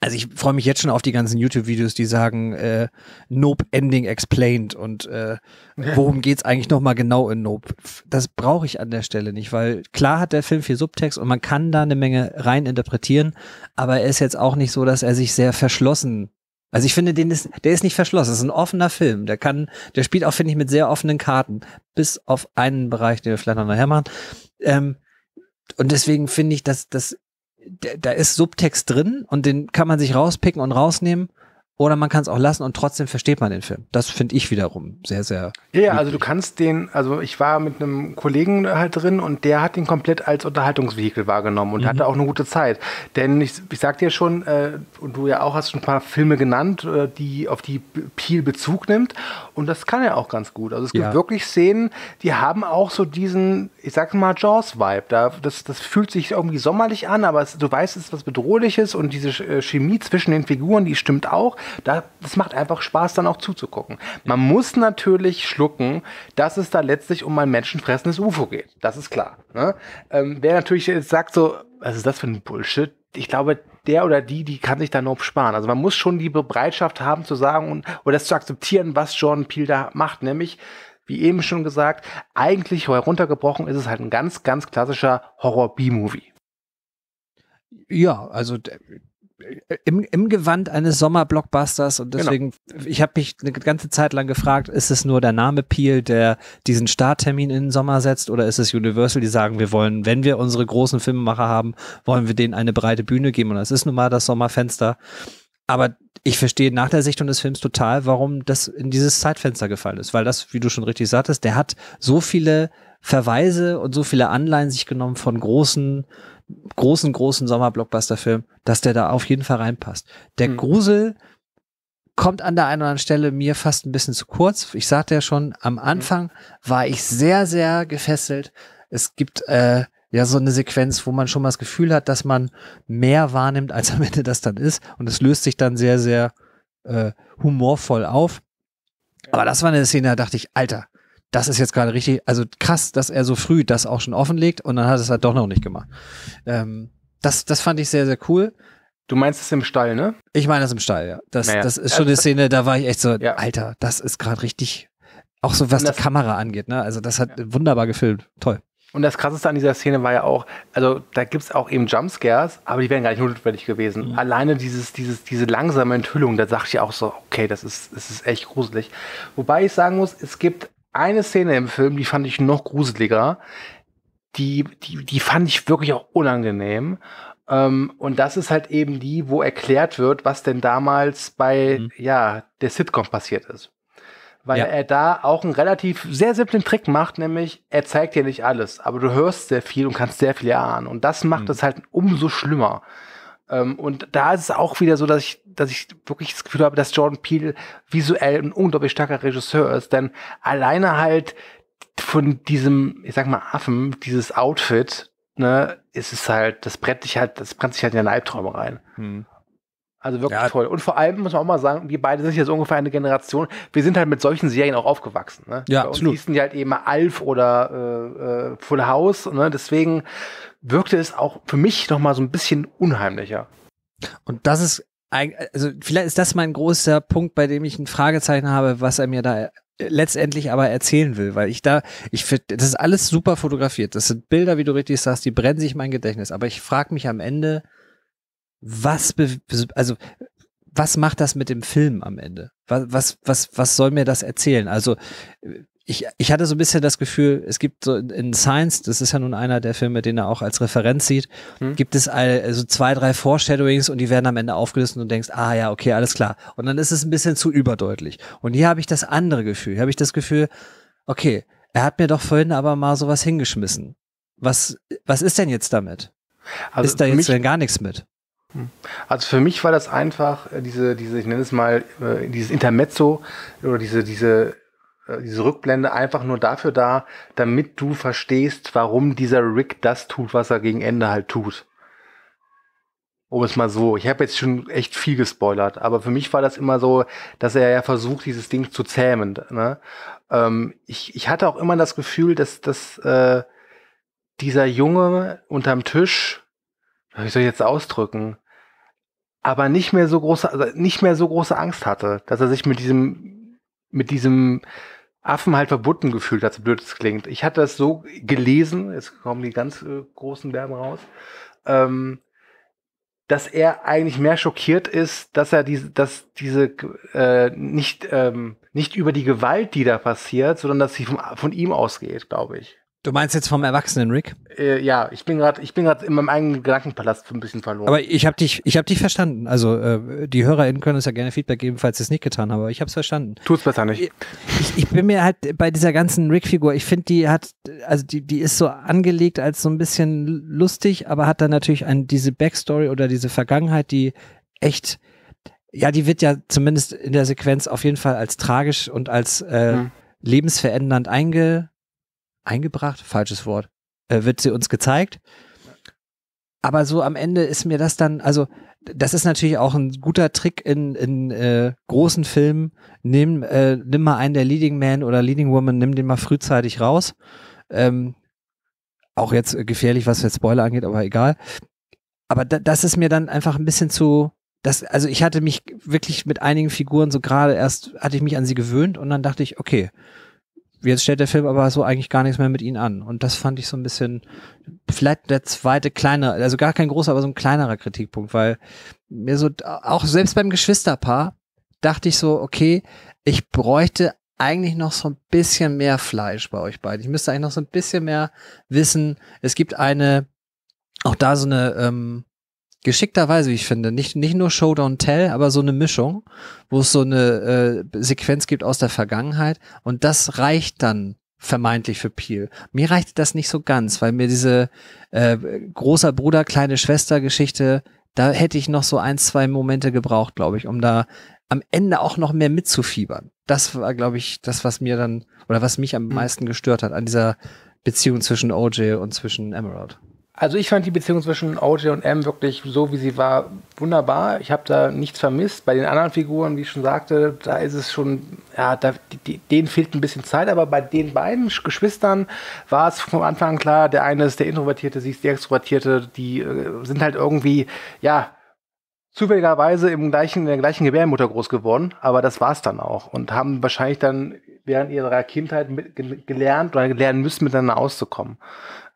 also ich freue mich jetzt schon auf die ganzen YouTube-Videos, die sagen, äh, Nope Ending Explained und äh, worum geht's eigentlich nochmal genau in Nope? Das brauche ich an der Stelle nicht, weil klar hat der Film viel Subtext und man kann da eine Menge rein interpretieren, aber er ist jetzt auch nicht so, dass er sich sehr verschlossen, also ich finde, den ist, der ist nicht verschlossen, das ist ein offener Film, der kann, der spielt auch, finde ich, mit sehr offenen Karten, bis auf einen Bereich, den wir vielleicht noch nachher machen, ähm, und deswegen finde ich, dass das da ist Subtext drin und den kann man sich rauspicken und rausnehmen Oder man kann es auch lassen und trotzdem versteht man den Film. Das finde ich wiederum sehr, sehr Ja, ja also du kannst den, also ich war mit einem Kollegen halt drin und der hat ihn komplett als Unterhaltungsvehikel wahrgenommen und mhm. hatte auch eine gute Zeit. Denn ich, ich sag dir schon, äh, und du ja auch hast schon ein paar Filme genannt, äh, die auf die Peele Bezug nimmt und das kann er auch ganz gut. Also es gibt ja. wirklich Szenen, die haben auch so diesen, ich sag mal, Jaws-Vibe. Da, das, das fühlt sich irgendwie sommerlich an, aber es, du weißt, es ist was Bedrohliches und diese Chemie zwischen den Figuren, die stimmt auch. Das macht einfach Spaß, dann auch zuzugucken. Man muss natürlich schlucken, dass es da letztlich um ein menschenfressendes U F O geht. Das ist klar. Ne? Ähm, wer natürlich jetzt sagt so, was ist das für ein Bullshit? Ich glaube, der oder die, die kann sich da Nope sparen. Also man muss schon die Bereitschaft haben, zu sagen und, oder das zu akzeptieren, was Jordan Peele da macht. Nämlich, wie eben schon gesagt, eigentlich heruntergebrochen ist es halt ein ganz, ganz klassischer Horror-B-Movie. Ja, also Im, im Gewand eines Sommerblockbusters und deswegen, genau. ich habe mich eine ganze Zeit lang gefragt, ist es nur der Name Peele, der diesen Starttermin in den Sommer setzt oder ist es Universal, die sagen, wir wollen, wenn wir unsere großen Filmemacher haben, wollen wir denen eine breite Bühne geben und das ist nun mal das Sommerfenster. Aber ich verstehe nach der Sichtung des Films total, warum das in dieses Zeitfenster gefallen ist, weil das, wie du schon richtig sagtest, der hat so viele Verweise und so viele Anleihen sich genommen von großen großen, großen Sommer-Blockbuster-Film, dass der da auf jeden Fall reinpasst. Der mhm. Grusel kommt an der einen oder anderen Stelle mir fast ein bisschen zu kurz. Ich sagte ja schon, am Anfang mhm. war ich sehr, sehr gefesselt. Es gibt äh, ja so eine Sequenz, wo man schon mal das Gefühl hat, dass man mehr wahrnimmt, als am Ende das dann ist. Und es löst sich dann sehr, sehr äh, humorvoll auf. Ja. Aber das war eine Szene, da dachte ich, Alter, das ist jetzt gerade richtig, also krass, dass er so früh das auch schon offenlegt und dann hat er es halt doch noch nicht gemacht. Ähm, das, das fand ich sehr, sehr cool. Du meinst es im Stall, ne? Ich meine das im Stall, ja. Das, naja. das ist schon eine Szene, da war ich echt so, ja. Alter, das ist gerade richtig, auch so was die Kamera angeht, ne? Also das hat ja. wunderbar gefilmt, toll. Und das Krasseste an dieser Szene war ja auch, also da gibt es auch eben Jumpscares, aber die wären gar nicht notwendig gewesen. Mhm. Alleine dieses, dieses, diese langsame Enthüllung, da sagt ich auch so, okay, das ist, das ist echt gruselig. Wobei ich sagen muss, es gibt eine Szene im Film, die fand ich noch gruseliger, die, die, die fand ich wirklich auch unangenehm. Ähm, und das ist halt eben die, wo erklärt wird, was denn damals bei mhm. ja, der Sitcom passiert ist. Weil ja. er da auch einen relativ sehr simplen Trick macht, nämlich er zeigt dir nicht alles, aber du hörst sehr viel und kannst sehr viel erahnen. Und das macht mhm. es halt umso schlimmer. Ähm, und da ist es auch wieder so, dass ich, dass ich wirklich das Gefühl habe, dass Jordan Peele visuell ein unglaublich starker Regisseur ist, denn alleine halt von diesem, ich sag mal, Affen, dieses Outfit, ne, ist es halt, das brennt sich halt, das brennt sich halt in den Leibträume rein. Hm. Also wirklich ja. toll. Und vor allem muss man auch mal sagen, wir beide sind jetzt ungefähr eine Generation, wir sind halt mit solchen Serien auch aufgewachsen. Ne? Ja, bei uns hießen die halt eben Alf oder äh, Full House, ne? Deswegen wirkte es auch für mich noch mal so ein bisschen unheimlicher. Und das ist, also vielleicht ist das mein großer Punkt, bei dem ich ein Fragezeichen habe, was er mir da letztendlich aber erzählen will, weil ich da, ich finde, das ist alles super fotografiert. Das sind Bilder, wie du richtig sagst, die brennen sich in mein Gedächtnis. Aber ich frage mich am Ende, was, also was macht das mit dem Film am Ende? Was, was, was, was soll mir das erzählen? Also Ich, ich hatte so ein bisschen das Gefühl, es gibt so in Science, das ist ja nun einer der Filme, den er auch als Referenz sieht, hm. gibt es also zwei, drei Foreshadowings und die werden am Ende aufgelöst und du denkst, ah ja, okay, alles klar. Und dann ist es ein bisschen zu überdeutlich. Und hier habe ich das andere Gefühl. Hier habe ich das Gefühl, okay, er hat mir doch vorhin aber mal sowas hingeschmissen. Was, was ist denn jetzt damit? Also ist da jetzt denn gar nichts mit? Also für mich war das einfach diese, diese, ich nenne es mal, dieses Intermezzo oder diese, diese diese Rückblende einfach nur dafür da, damit du verstehst, warum dieser Rick das tut, was er gegen Ende halt tut. Um es mal so. Ich habe jetzt schon echt viel gespoilert, aber für mich war das immer so, dass er ja versucht, dieses Ding zu zähmen. Ne? Ähm, ich, ich hatte auch immer das Gefühl, dass, dass äh, dieser Junge unterm Tisch, wie soll ich jetzt ausdrücken, aber nicht mehr so große, also nicht mehr so große Angst hatte, dass er sich mit diesem, mit diesem Affen halt verbunden gefühlt hat, so blöd es klingt. Ich hatte das so gelesen, jetzt kommen die ganz äh, großen Verben raus, ähm, dass er eigentlich mehr schockiert ist, dass er diese, dass diese äh, nicht, ähm, nicht über die Gewalt, die da passiert, sondern dass sie vom, von ihm ausgeht, glaube ich. Du meinst jetzt vom erwachsenen Rick? Äh, ja, ich bin gerade, ich bin gerade in meinem eigenen Gedankenpalast ein bisschen verloren. Aber ich habe dich, ich habe dich verstanden. Also äh, die HörerInnen können uns ja gerne Feedback geben, falls sie es nicht getan haben. Aber ich habe es verstanden. Tut's besser nicht. Ich, ich, ich bin mir halt bei dieser ganzen Rick-Figur. Ich finde, die hat, also die, die ist so angelegt als so ein bisschen lustig, aber hat dann natürlich ein, diese Backstory oder diese Vergangenheit, die echt, ja, die wird ja zumindest in der Sequenz auf jeden Fall als tragisch und als äh, mhm. lebensverändernd einge Eingebracht, falsches Wort, äh, wird sie uns gezeigt. Aber so am Ende ist mir das dann, also das ist natürlich auch ein guter Trick in, in äh, großen Filmen. Nimm, äh, nimm mal einen der Leading Man oder Leading Woman, nimm den mal frühzeitig raus. Ähm, auch jetzt gefährlich, was jetzt Spoiler angeht, aber egal. Aber da, das ist mir dann einfach ein bisschen zu, das, also ich hatte mich wirklich mit einigen Figuren so gerade erst, hatte ich mich an sie gewöhnt und dann dachte ich, okay, jetzt stellt der Film aber so eigentlich gar nichts mehr mit ihnen an. Und das fand ich so ein bisschen, vielleicht der zweite kleinere, also gar kein großer, aber so ein kleinerer Kritikpunkt, weil mir so, auch selbst beim Geschwisterpaar, dachte ich so, okay, ich bräuchte eigentlich noch so ein bisschen mehr Fleisch bei euch beiden. Ich müsste eigentlich noch so ein bisschen mehr wissen. Es gibt eine, auch da so eine, ähm, geschickterweise, wie ich finde, nicht, nicht nur Show Don't Tell, aber so eine Mischung, wo es so eine äh, Sequenz gibt aus der Vergangenheit und das reicht dann vermeintlich für Peele. Mir reicht das nicht so ganz, weil mir diese äh, großer Bruder, kleine Schwester Geschichte, da hätte ich noch so ein, zwei Momente gebraucht, glaube ich, um da am Ende auch noch mehr mitzufiebern. Das war, glaube ich, das, was mir dann, oder was mich am meisten gestört hat an dieser Beziehung zwischen O J und zwischen Emerald. Also ich fand die Beziehung zwischen O J und M wirklich so, wie sie war, wunderbar. Ich habe da nichts vermisst. Bei den anderen Figuren, wie ich schon sagte, da ist es schon, ja, da, die, denen fehlt ein bisschen Zeit. Aber bei den beiden Geschwistern war es vom Anfang an klar, der eine ist der Introvertierte, sie ist die Extrovertierte. Die äh, sind halt irgendwie, ja, zufälligerweise im gleichen, in der gleichen Gebärmutter groß geworden. Aber das war es dann auch. Und haben wahrscheinlich dann während ihrer Kindheit mit, gelernt oder lernen müssen, miteinander auszukommen.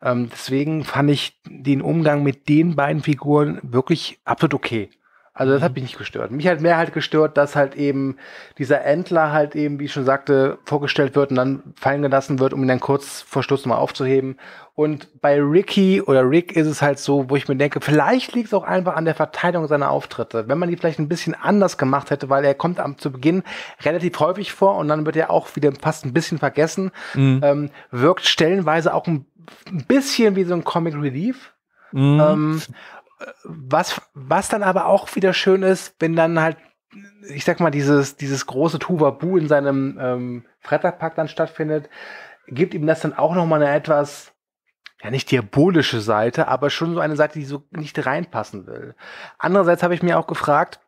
Ähm, deswegen fand ich den Umgang mit den beiden Figuren wirklich absolut okay. Also das hat mich nicht gestört. Mich hat mehr halt gestört, dass halt eben dieser Entler halt eben, wie ich schon sagte, vorgestellt wird und dann fallen gelassen wird, um ihn dann kurz vor Schluss nochmal aufzuheben. Und bei Ricky oder Rick ist es halt so, wo ich mir denke, vielleicht liegt es auch einfach an der Verteilung seiner Auftritte. Wenn man die vielleicht ein bisschen anders gemacht hätte, weil er kommt am zu Beginn relativ häufig vor und dann wird er auch wieder fast ein bisschen vergessen. Mhm. Ähm, wirkt stellenweise auch ein bisschen wie so ein Comic Relief. Mhm. Ähm, Was, was dann aber auch wieder schön ist, wenn dann halt, ich sag mal, dieses, dieses große Tuvabu in seinem ähm, Fretterpark dann stattfindet, gibt ihm das dann auch nochmal eine etwas, ja nicht diabolische Seite, aber schon so eine Seite, die so nicht reinpassen will. Andererseits habe ich mir auch gefragt,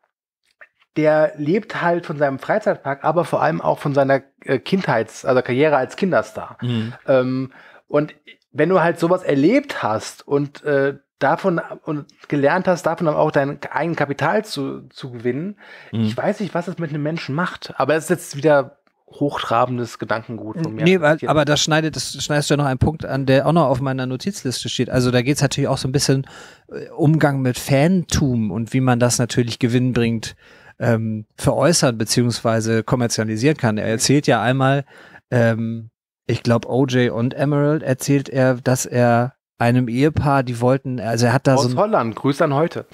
der lebt halt von seinem Freizeitpark, aber vor allem auch von seiner äh, Kindheits-, also Karriere als Kinderstar. Mhm. Ähm, und wenn du halt sowas erlebt hast und äh, davon und gelernt hast, davon auch dein eigenes Kapital zu, zu gewinnen. Mhm. Ich weiß nicht, was es mit einem Menschen macht, aber das ist jetzt wieder hochtrabendes Gedankengut von mir. Nee, weil, aber da schneidet, das schneidest du ja noch einen Punkt an, der auch noch auf meiner Notizliste steht. Also da geht es natürlich auch so ein bisschen äh, Umgang mit Fantum und wie man das natürlich gewinnbringend ähm, veräußern bzw. kommerzialisieren kann. Er erzählt ja einmal, ähm, ich glaube O J und Emerald erzählt er, dass er einem Ehepaar, die wollten, also er hat da aus so... Aus Holland, Grüße an heute.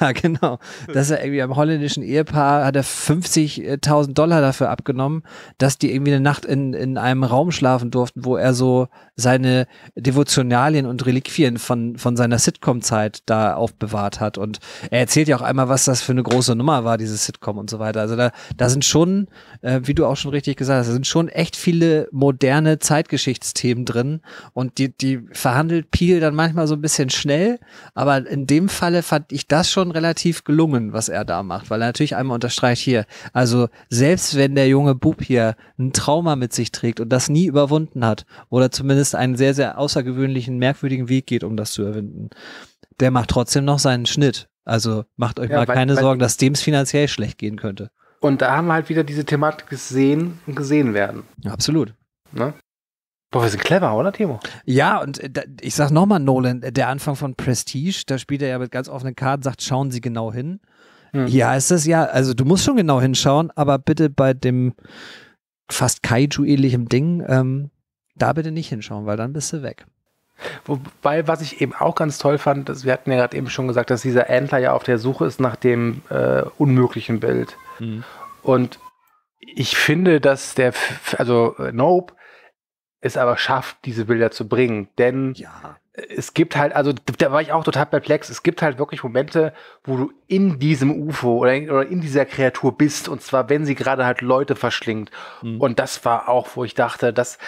Ja, genau. Dass er irgendwie am holländischen Ehepaar hat er fünfzigtausend Dollar dafür abgenommen, dass die irgendwie eine Nacht in, in einem Raum schlafen durften, wo er so seine Devotionalien und Reliquien von, von seiner Sitcom-Zeit da aufbewahrt hat. Und er erzählt ja auch einmal, was das für eine große Nummer war, dieses Sitcom und so weiter. Also da, da sind schon, äh, wie du auch schon richtig gesagt hast, da sind schon echt viele moderne Zeitgeschichtsthemen drin und die, die verhandelt dann manchmal so ein bisschen schnell, aber in dem Falle fand ich das schon relativ gelungen, was er da macht, weil er natürlich einmal unterstreicht hier, also selbst wenn der junge Bub hier ein Trauma mit sich trägt und das nie überwunden hat oder zumindest einen sehr, sehr außergewöhnlichen, merkwürdigen Weg geht, um das zu überwinden, der macht trotzdem noch seinen Schnitt. Also macht euch ja, mal weil, keine weil Sorgen, dass dem es finanziell schlecht gehen könnte. Und da haben wir halt wieder diese Thematik gesehen und gesehen werden. Ja, absolut. Ne? Boah, wir sind clever, oder, Timo? Ja, und da, ich sag nochmal, Nolan, der Anfang von Prestige, da spielt er ja mit ganz offenen Karten, sagt, schauen Sie genau hin. Mhm. Ja, ist das ja, also du musst schon genau hinschauen, aber bitte bei dem fast Kaiju-ähnlichen Ding ähm, da bitte nicht hinschauen, weil dann bist du weg. Wobei, was ich eben auch ganz toll fand, dass wir hatten ja gerade eben schon gesagt, dass dieser Antler ja auf der Suche ist nach dem äh, unmöglichen Bild. Mhm. Und ich finde, dass der, also Nope, es aber schafft, diese Bilder zu bringen, denn ja. Es gibt halt, also da war ich auch total perplex, es gibt halt wirklich Momente, wo du in diesem U F O oder in, oder in dieser Kreatur bist, und zwar, wenn sie gerade halt Leute verschlingt. Mhm. Und das war auch, wo ich dachte, das,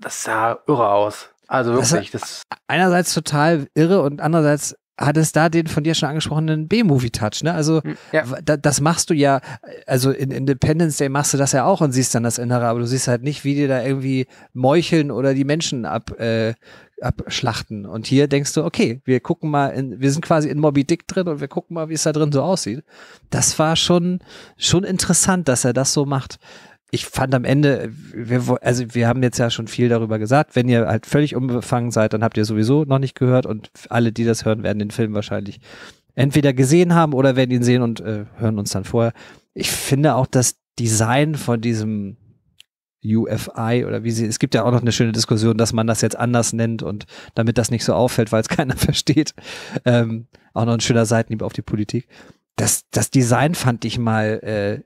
das sah irre aus. Also wirklich. Das, das einerseits total irre und andererseits hat es da den von dir schon angesprochenen B-Movie-Touch, ne? Also ja. da, das machst du ja, also in Independence Day machst du das ja auch und siehst dann das Innere, aber du siehst halt nicht, wie die da irgendwie meucheln oder die Menschen ab, äh, abschlachten. Und hier denkst du, okay, wir gucken mal, in, wir sind quasi in Moby Dick drin und wir gucken mal, wie es da drin so aussieht. Das war schon, schon interessant, dass er das so macht. Ich fand am Ende, wir, also wir haben jetzt ja schon viel darüber gesagt, wenn ihr halt völlig unbefangen seid, dann habt ihr sowieso noch nicht gehört, und alle, die das hören, werden den Film wahrscheinlich entweder gesehen haben oder werden ihn sehen und äh, hören uns dann vorher. Ich finde auch das Design von diesem U F I oder wie sie, es gibt ja auch noch eine schöne Diskussion, dass man das jetzt anders nennt und damit das nicht so auffällt, weil es keiner versteht. Ähm, auch noch ein schöner Seitenhieb auf die Politik. Das, das Design fand ich mal... Äh,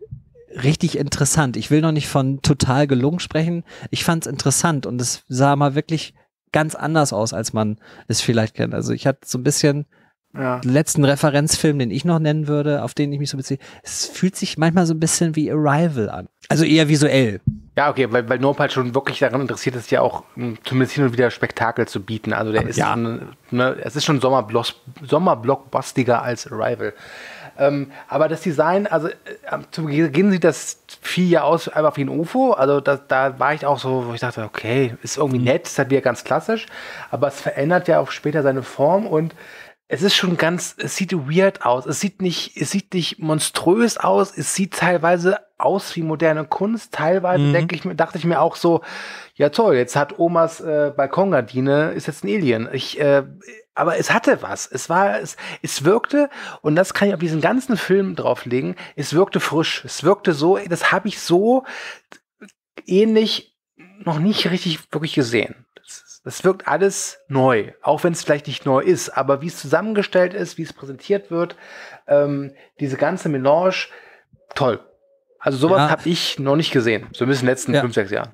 richtig interessant. Ich will noch nicht von total gelungen sprechen. Ich fand es interessant und es sah mal wirklich ganz anders aus, als man es vielleicht kennt. Also ich hatte so ein bisschen ja. den letzten Referenzfilm, den ich noch nennen würde, auf den ich mich so beziehe. Es fühlt sich manchmal so ein bisschen wie Arrival an. Also eher visuell. Ja, okay, weil, weil Nope halt schon wirklich daran interessiert ist, ja auch zumindest hin und wieder Spektakel zu bieten. Also der Aber ist ja. schon, ne, es ist schon Sommerblockbustiger als Arrival. Ähm, aber das Design, also äh, zu Beginn sieht das Vieh ja aus, einfach wie ein U F O. Also das, da war ich auch so, wo ich dachte, okay, ist irgendwie nett, ist halt wieder ganz klassisch. Aber es verändert ja auch später seine Form und es ist schon ganz, es sieht weird aus. Es sieht nicht, es sieht nicht monströs aus. Es sieht teilweise aus wie moderne Kunst. Teilweise mhm. denke ich, dachte ich mir auch so, ja toll, jetzt hat Omas äh, Balkongardine, ist jetzt ein Alien. Ich, äh, aber es hatte was. Es war, es, es wirkte, und das kann ich auf diesen ganzen Film drauflegen, es wirkte frisch. Es wirkte so, das habe ich so ähnlich noch nicht richtig wirklich gesehen. Das wirkt alles neu, auch wenn es vielleicht nicht neu ist, aber wie es zusammengestellt ist, wie es präsentiert wird, ähm, diese ganze Melange, toll. Also sowas ja. habe ich noch nicht gesehen, so bis in den letzten ja. fünf, sechs Jahren.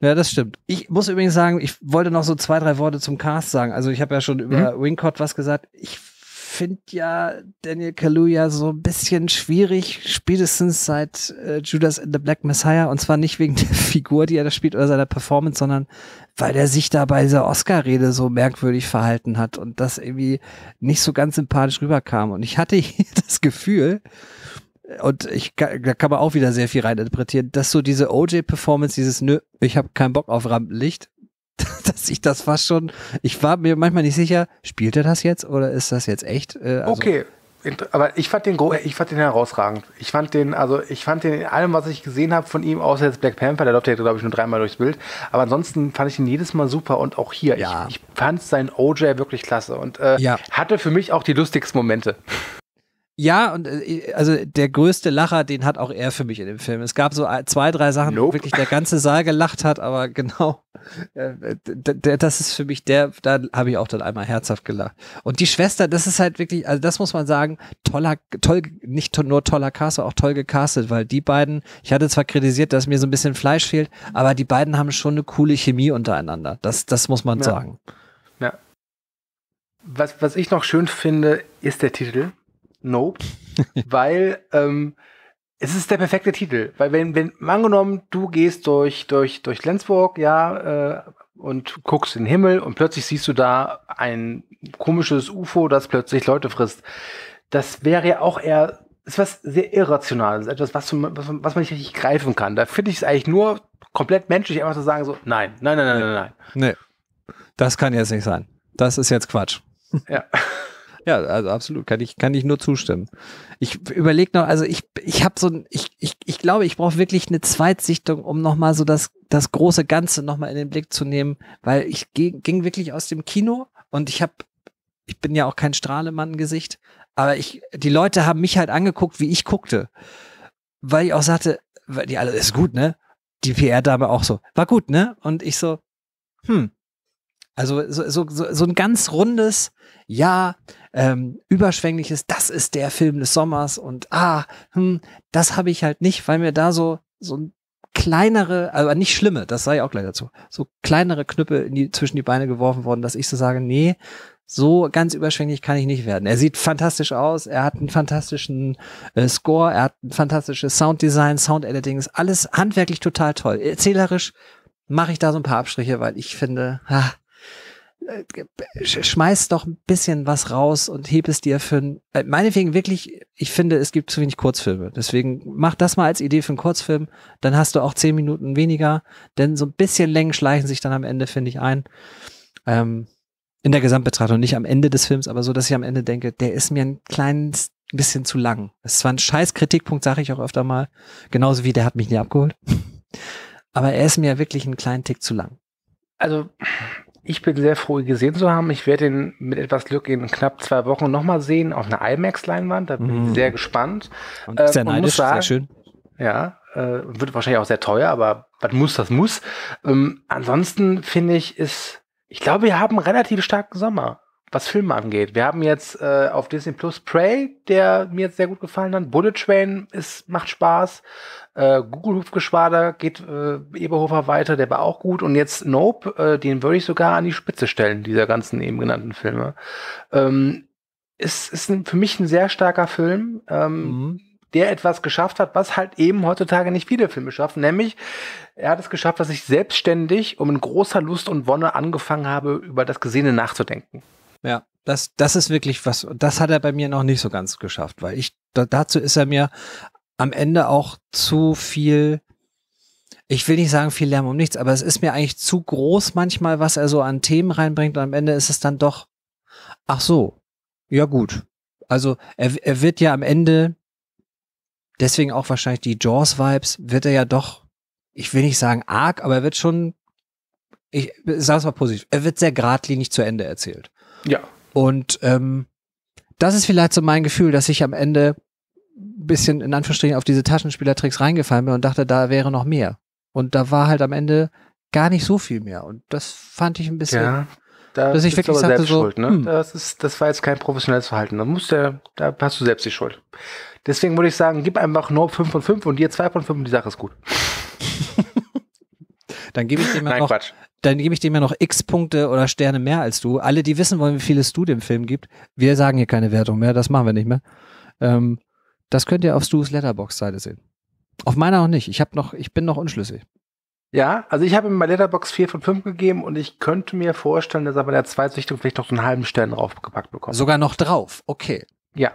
Ja, das stimmt. Ich muss übrigens sagen, ich wollte noch so zwei, drei Worte zum Cast sagen. Also ich habe ja schon über mhm. Wincott was gesagt. Ich finde ja Daniel Kaluuya so ein bisschen schwierig, spätestens seit äh, Judas and the Black Messiah, und zwar nicht wegen der Figur, die er da spielt oder seiner Performance, sondern weil er sich da bei dieser Oscar-Rede so merkwürdig verhalten hat und das irgendwie nicht so ganz sympathisch rüberkam. Und ich hatte hier das Gefühl, und ich, da kann man auch wieder sehr viel reininterpretieren, dass so diese O J-Performance, dieses Nö, ich habe keinen Bock auf Rampenlicht, dass ich das fast schon, ich war mir manchmal nicht sicher, spielt er das jetzt oder ist das jetzt echt? Äh, also okay, aber ich fand den ich fand den herausragend. Ich fand den, also ich fand den in allem, was ich gesehen habe von ihm, außer jetzt Black Panther, der läuft ja, glaube ich, nur dreimal durchs Bild. Aber ansonsten fand ich ihn jedes Mal super, und auch hier. Ja. Ich, ich fand seinen O J wirklich klasse und äh, ja. hatte für mich auch die lustigsten Momente. Ja, und also der größte Lacher, den hat auch er für mich in dem Film. Es gab so zwei, drei Sachen, nope. wo wirklich der ganze Saal gelacht hat, aber genau, das ist für mich der, da habe ich auch dann einmal herzhaft gelacht. Und die Schwester, das ist halt wirklich, also das muss man sagen, toller, toll, nicht to- nur toller Cast, sondern auch toll gecastet, weil die beiden, ich hatte zwar kritisiert, dass mir so ein bisschen Fleisch fehlt, aber die beiden haben schon eine coole Chemie untereinander. Das, das muss man ja. sagen. Ja. Was, was ich noch schön finde, ist der Titel. Nope, weil ähm, es ist der perfekte Titel, weil wenn, wenn angenommen, du gehst durch, durch, durch Flensburg, ja, äh, und guckst in den Himmel und plötzlich siehst du da ein komisches U F O, das plötzlich Leute frisst, das wäre ja auch eher, ist was sehr Irrationales, etwas, was, was, was man nicht richtig greifen kann. Da finde ich es eigentlich nur komplett menschlich, einfach zu sagen so, nein, nein, nein, nein, nein, nein. Nee, das kann jetzt nicht sein. Das ist jetzt Quatsch. Ja. Ja, also absolut, kann ich, kann ich nur zustimmen. Ich überlege noch, also ich, ich habe so ein, ich, ich, ich glaube, ich brauche wirklich eine Zweitsichtung, um nochmal so das, das große Ganze nochmal in den Blick zu nehmen, weil ich ging, ging wirklich aus dem Kino und ich habe, ich bin ja auch kein Strahlemann-Gesicht, aber ich, die Leute haben mich halt angeguckt, wie ich guckte, weil ich auch sagte, weil die alle, ist gut, ne? Die P R-Dame auch so, war gut, ne? Und ich so, hm, also so, so, so, so ein ganz rundes, ja, ähm, überschwängliches, das ist der Film des Sommers und ah, hm, das habe ich halt nicht, weil mir da so, so kleinere, aber nicht schlimme, das sei auch gleich dazu, so kleinere Knüppel in die, zwischen die Beine geworfen worden, dass ich so sage, nee, so ganz überschwänglich kann ich nicht werden. Er sieht fantastisch aus, er hat einen fantastischen äh, Score, er hat ein fantastisches Sounddesign, Soundediting, ist alles handwerklich total toll. Erzählerisch mache ich da so ein paar Abstriche, weil ich finde, ha, schmeiß doch ein bisschen was raus und heb es dir für ein, meinetwegen wirklich, ich finde, es gibt zu wenig Kurzfilme. Deswegen mach das mal als Idee für einen Kurzfilm, dann hast du auch zehn Minuten weniger, denn so ein bisschen Längen schleichen sich dann am Ende, finde ich, ein. Ähm, In der Gesamtbetrachtung, nicht am Ende des Films, aber so, dass ich am Ende denke, der ist mir ein kleines bisschen zu lang. Das ist zwar ein scheiß Kritikpunkt, sage ich auch öfter mal, genauso wie der hat mich nie abgeholt, aber er ist mir wirklich einen kleinen Tick zu lang. Also ich bin sehr froh, ihn gesehen zu haben. Ich werde ihn mit etwas Glück in knapp zwei Wochen nochmal sehen, auf einer IMAX-Leinwand, da bin ich mm. sehr gespannt. Und sehr ähm, neidisch, sehr schön. Ja, äh, wird wahrscheinlich auch sehr teuer, aber was muss, das muss. Ähm, ansonsten finde ich, ist Ich glaube, wir haben einen relativ starken Sommer, was Filme angeht. Wir haben jetzt äh, auf Disney Plus Prey, der mir jetzt sehr gut gefallen hat. Bullet Train ist, macht Spaß. Äh, Gugelhupfgeschwader geht äh, Eberhofer weiter, der war auch gut. Und jetzt Nope, äh, den würde ich sogar an die Spitze stellen, dieser ganzen eben genannten Filme. Ähm, es ist ein, für mich ein sehr starker Film, ähm, mhm. der etwas geschafft hat, was halt eben heutzutage nicht viele Filme schaffen. Nämlich, er hat es geschafft, dass ich selbstständig und mit großer Lust und Wonne angefangen habe, über das Gesehene nachzudenken. Ja, das, das ist wirklich was, das hat er bei mir noch nicht so ganz geschafft, weil ich, da, dazu ist er mir am Ende auch zu viel, ich will nicht sagen viel Lärm um nichts, aber es ist mir eigentlich zu groß manchmal, was er so an Themen reinbringt und am Ende ist es dann doch, ach so, ja gut. Also er, er wird ja am Ende, deswegen auch wahrscheinlich die Jaws-Vibes, wird er ja doch, ich will nicht sagen arg, aber er wird schon, ich sag's mal positiv, er wird sehr geradlinig zu Ende erzählt. Ja. Und ähm, das ist vielleicht so mein Gefühl, dass ich am Ende ein bisschen in Anführungsstrichen auf diese Taschenspielertricks reingefallen bin und dachte, da wäre noch mehr. Und da war halt am Ende gar nicht so viel mehr. Und das fand ich ein bisschen... Ja. Da dass ich wirklich aber sagte, so, schuld, ne? hm. das, ist, das war jetzt kein professionelles Verhalten. Da, musst du, da hast du selbst die Schuld. Deswegen würde ich sagen, gib einfach nur fünf von fünf und dir zwei von fünf und die Sache ist gut. Dann gebe ich dem ja noch, geb ich dem ja noch x Punkte oder Sterne mehr als du. Alle, die wissen wollen, wie viel es du dem Film gibt, wir sagen hier keine Wertung mehr, das machen wir nicht mehr. Ähm, das könnt ihr auf Stu's Letterbox-Seite sehen. Auf meiner noch nicht. Ich, hab noch, ich bin noch unschlüssig. Ja, also ich habe ihm bei Letterbox vier von fünf gegeben und ich könnte mir vorstellen, dass er bei der Zweitsichtung vielleicht noch so einen halben Stern draufgepackt bekommt. Sogar noch drauf? Okay. Ja,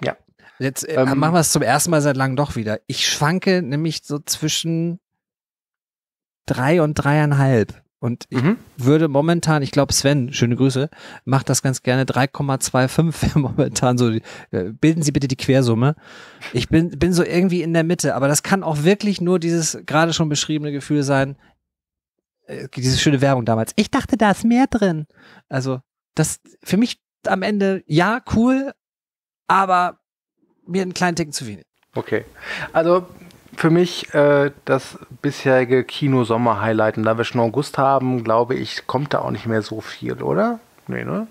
ja. Jetzt äh, ähm, machen wir es zum ersten Mal seit langem doch wieder. Ich schwanke nämlich so zwischen drei und dreieinhalb. Und ich mhm. würde momentan, ich glaube Sven, schöne Grüße, macht das ganz gerne, drei Komma fünfundzwanzig momentan so, bilden Sie bitte die Quersumme. Ich bin, bin so irgendwie in der Mitte, aber das kann auch wirklich nur dieses gerade schon beschriebene Gefühl sein, diese schöne Werbung damals. Ich dachte, da ist mehr drin. Also das für mich am Ende, ja, cool, aber mir einen kleinen Ticken zu wenig. Okay, also für mich äh, das bisherige Kino-Sommer-Highlight. Und da wir schon August haben, glaube ich, kommt da auch nicht mehr so viel, oder? Nee, ne?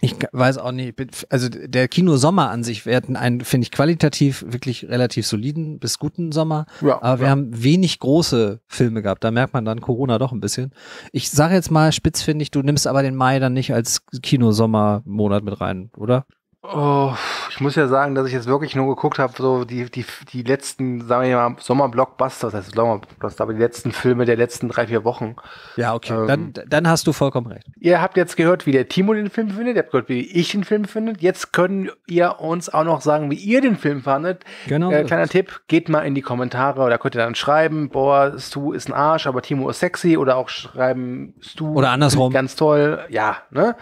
Ich weiß auch nicht. Also der Kino-Sommer an sich wäre einen, finde ich, qualitativ wirklich relativ soliden bis guten Sommer. Ja, aber wir ja. haben wenig große Filme gehabt. Da merkt man dann Corona doch ein bisschen. Ich sage jetzt mal spitzfindig, du nimmst aber den Mai dann nicht als Kino-Sommer-Monat mit rein, oder? Oh, ich muss ja sagen, dass ich jetzt wirklich nur geguckt habe, so die, die, die letzten, sagen wir mal, Sommerblockbuster, das heißt Sommerblockbuster, aber die letzten Filme der letzten drei, vier Wochen. Ja, okay, ähm, dann, dann hast du vollkommen recht. Ihr habt jetzt gehört, wie der Timo den Film findet, ihr habt gehört, wie ich den Film findet. Jetzt können ihr uns auch noch sagen, wie ihr den Film fandet. Genau. Äh, kleiner Tipp, geht mal in die Kommentare oder könnt ihr dann schreiben, boah, Stu ist ein Arsch, aber Timo ist sexy, oder auch schreiben, Stu oder andersrum. Ganz toll, ja, ne?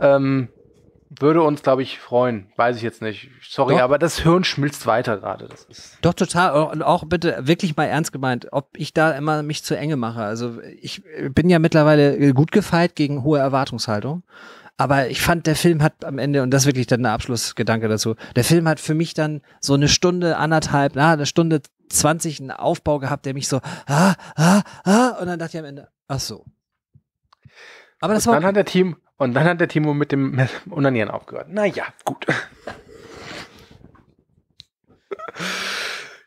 Ähm, Würde uns, glaube ich, freuen. Weiß ich jetzt nicht. Sorry, doch. Aber das Hirn schmilzt weiter gerade. Das ist doch total. Und auch bitte wirklich mal ernst gemeint, ob ich da immer mich zu enge mache. Also ich bin ja mittlerweile gut gefeit gegen hohe Erwartungshaltung. Aber ich fand, der Film hat am Ende, und das ist wirklich dann der Abschlussgedanke dazu, der Film hat für mich dann so eine Stunde, anderthalb, na, eine Stunde zwanzig einen Aufbau gehabt, der mich so, ah, ah, ah, und dann dachte ich am Ende, ach so. Aber das und, war dann okay. hat der Team, und dann hat der Timo mit dem Unanieren aufgehört. Naja, gut.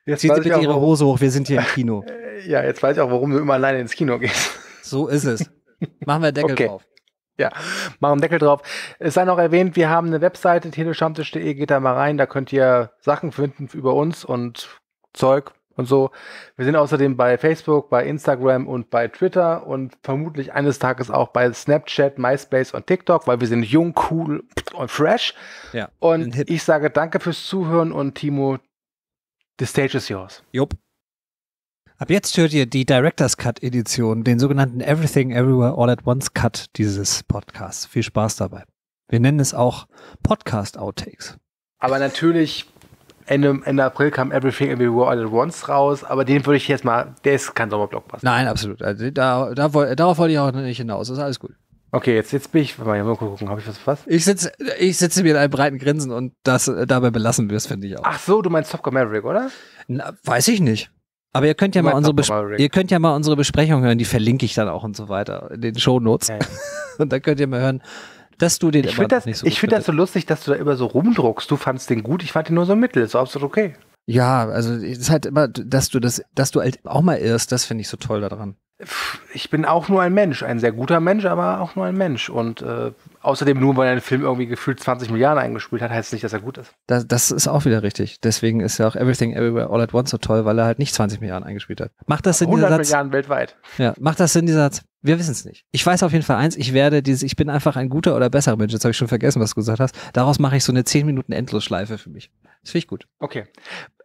Jetzt zieht sie bitte ihre Hose hoch, wir sind hier im Kino. Ja, jetzt weiß ich auch, warum du immer alleine ins Kino gehst. So ist es. Machen wir Deckel okay. drauf. Ja, machen Deckel drauf. Es sei noch erwähnt, wir haben eine Webseite, teleschamtisch punkt de, geht da mal rein, da könnt ihr Sachen finden über uns und Zeug und so. Wir sind außerdem bei Facebook, bei Instagram und bei Twitter und vermutlich eines Tages auch bei Snapchat, MySpace und TikTok, weil wir sind jung, cool und fresh. Ja, und ich sage danke fürs Zuhören und Timo, the stage is yours. Jupp. Ab jetzt hört ihr die Director's Cut Edition, den sogenannten Everything Everywhere All at Once Cut dieses Podcasts. Viel Spaß dabei. Wir nennen es auch Podcast Outtakes. Aber natürlich, Ende, Ende April kam Everything Everywhere All at Once raus, aber den würde ich jetzt mal, der ist kein Sommerblockbuster. Nein, absolut. Also, da, da, darauf wollte ich auch nicht hinaus. Das ist alles gut. Okay, jetzt, jetzt bin ich, mal gucken, habe ich was verpasst? Ich sitze ich sitz mir in einem breiten Grinsen und das dabei belassen wirst, finde ich auch. Ach so, du meinst Top Gun Maverick, oder? Na, weiß ich nicht. Aber ihr könnt ja mal unsere ihr könnt ja mal unsere Besprechung hören, die verlinke ich dann auch und so weiter in den Shownotes. Ja, ja. Und dann könnt ihr mal hören, dass du den ich immer das, nicht so Ich finde das so lustig, dass du da immer so rumdruckst. Du fandst den gut, ich fand den nur so mittel, ist absolut okay. Ja, also es ist halt immer, dass du das, dass du halt auch mal irrst, das finde ich so toll daran. Ich bin auch nur ein Mensch, ein sehr guter Mensch, aber auch nur ein Mensch. Und äh, außerdem, nur weil ein Film irgendwie gefühlt zwanzig Milliarden eingespielt hat, heißt es nicht, dass er gut ist. Das, das ist auch wieder richtig. Deswegen ist ja auch Everything Everywhere All at Once so toll, weil er halt nicht zwanzig Milliarden eingespielt hat. Macht das Sinn, dieser Satz? hundert Milliarden weltweit. Ja, macht das Sinn, dieser Satz? Wir wissen es nicht. Ich weiß auf jeden Fall eins, ich werde dieses, ich bin einfach ein guter oder besserer Mensch. Jetzt habe ich schon vergessen, was du gesagt hast. Daraus mache ich so eine zehn Minuten Endlosschleife für mich. Das finde ich gut. Okay.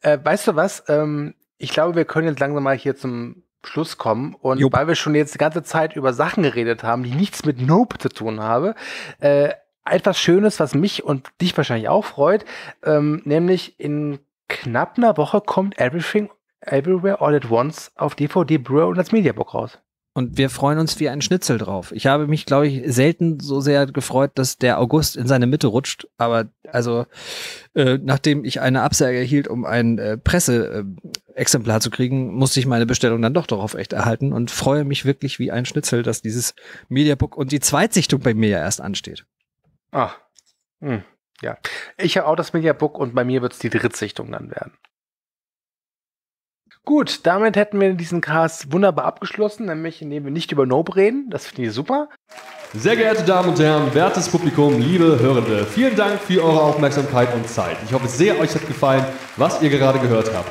Äh, weißt du was? Ähm, ich glaube, wir können jetzt langsam mal hier zum Schluss kommen. Und Jupp. Weil wir schon jetzt die ganze Zeit über Sachen geredet haben, die nichts mit Nope zu tun haben, äh, etwas Schönes, was mich und dich wahrscheinlich auch freut, ähm, nämlich in knapp einer Woche kommt Everything Everywhere All at Once auf D V D, Blu-ray und als Mediabook raus. Und wir freuen uns wie ein Schnitzel drauf. Ich habe mich, glaube ich, selten so sehr gefreut, dass der August in seine Mitte rutscht. Aber also, äh, nachdem ich eine Absage erhielt, um ein äh, Presseexemplar äh, zu kriegen, musste ich meine Bestellung dann doch darauf echt erhalten und freue mich wirklich wie ein Schnitzel, dass dieses Mediabook und die Zweitsichtung bei mir ja erst ansteht. Ah, hm. Ja. Ich habe auch das Mediabook und bei mir wird es die Drittsichtung dann werden. Gut, damit hätten wir diesen Cast wunderbar abgeschlossen, nämlich indem wir nicht über Nope reden. Das finde ich super. Sehr geehrte Damen und Herren, wertes Publikum, liebe Hörende, vielen Dank für eure Aufmerksamkeit und Zeit. Ich hoffe sehr, euch hat gefallen, was ihr gerade gehört habt.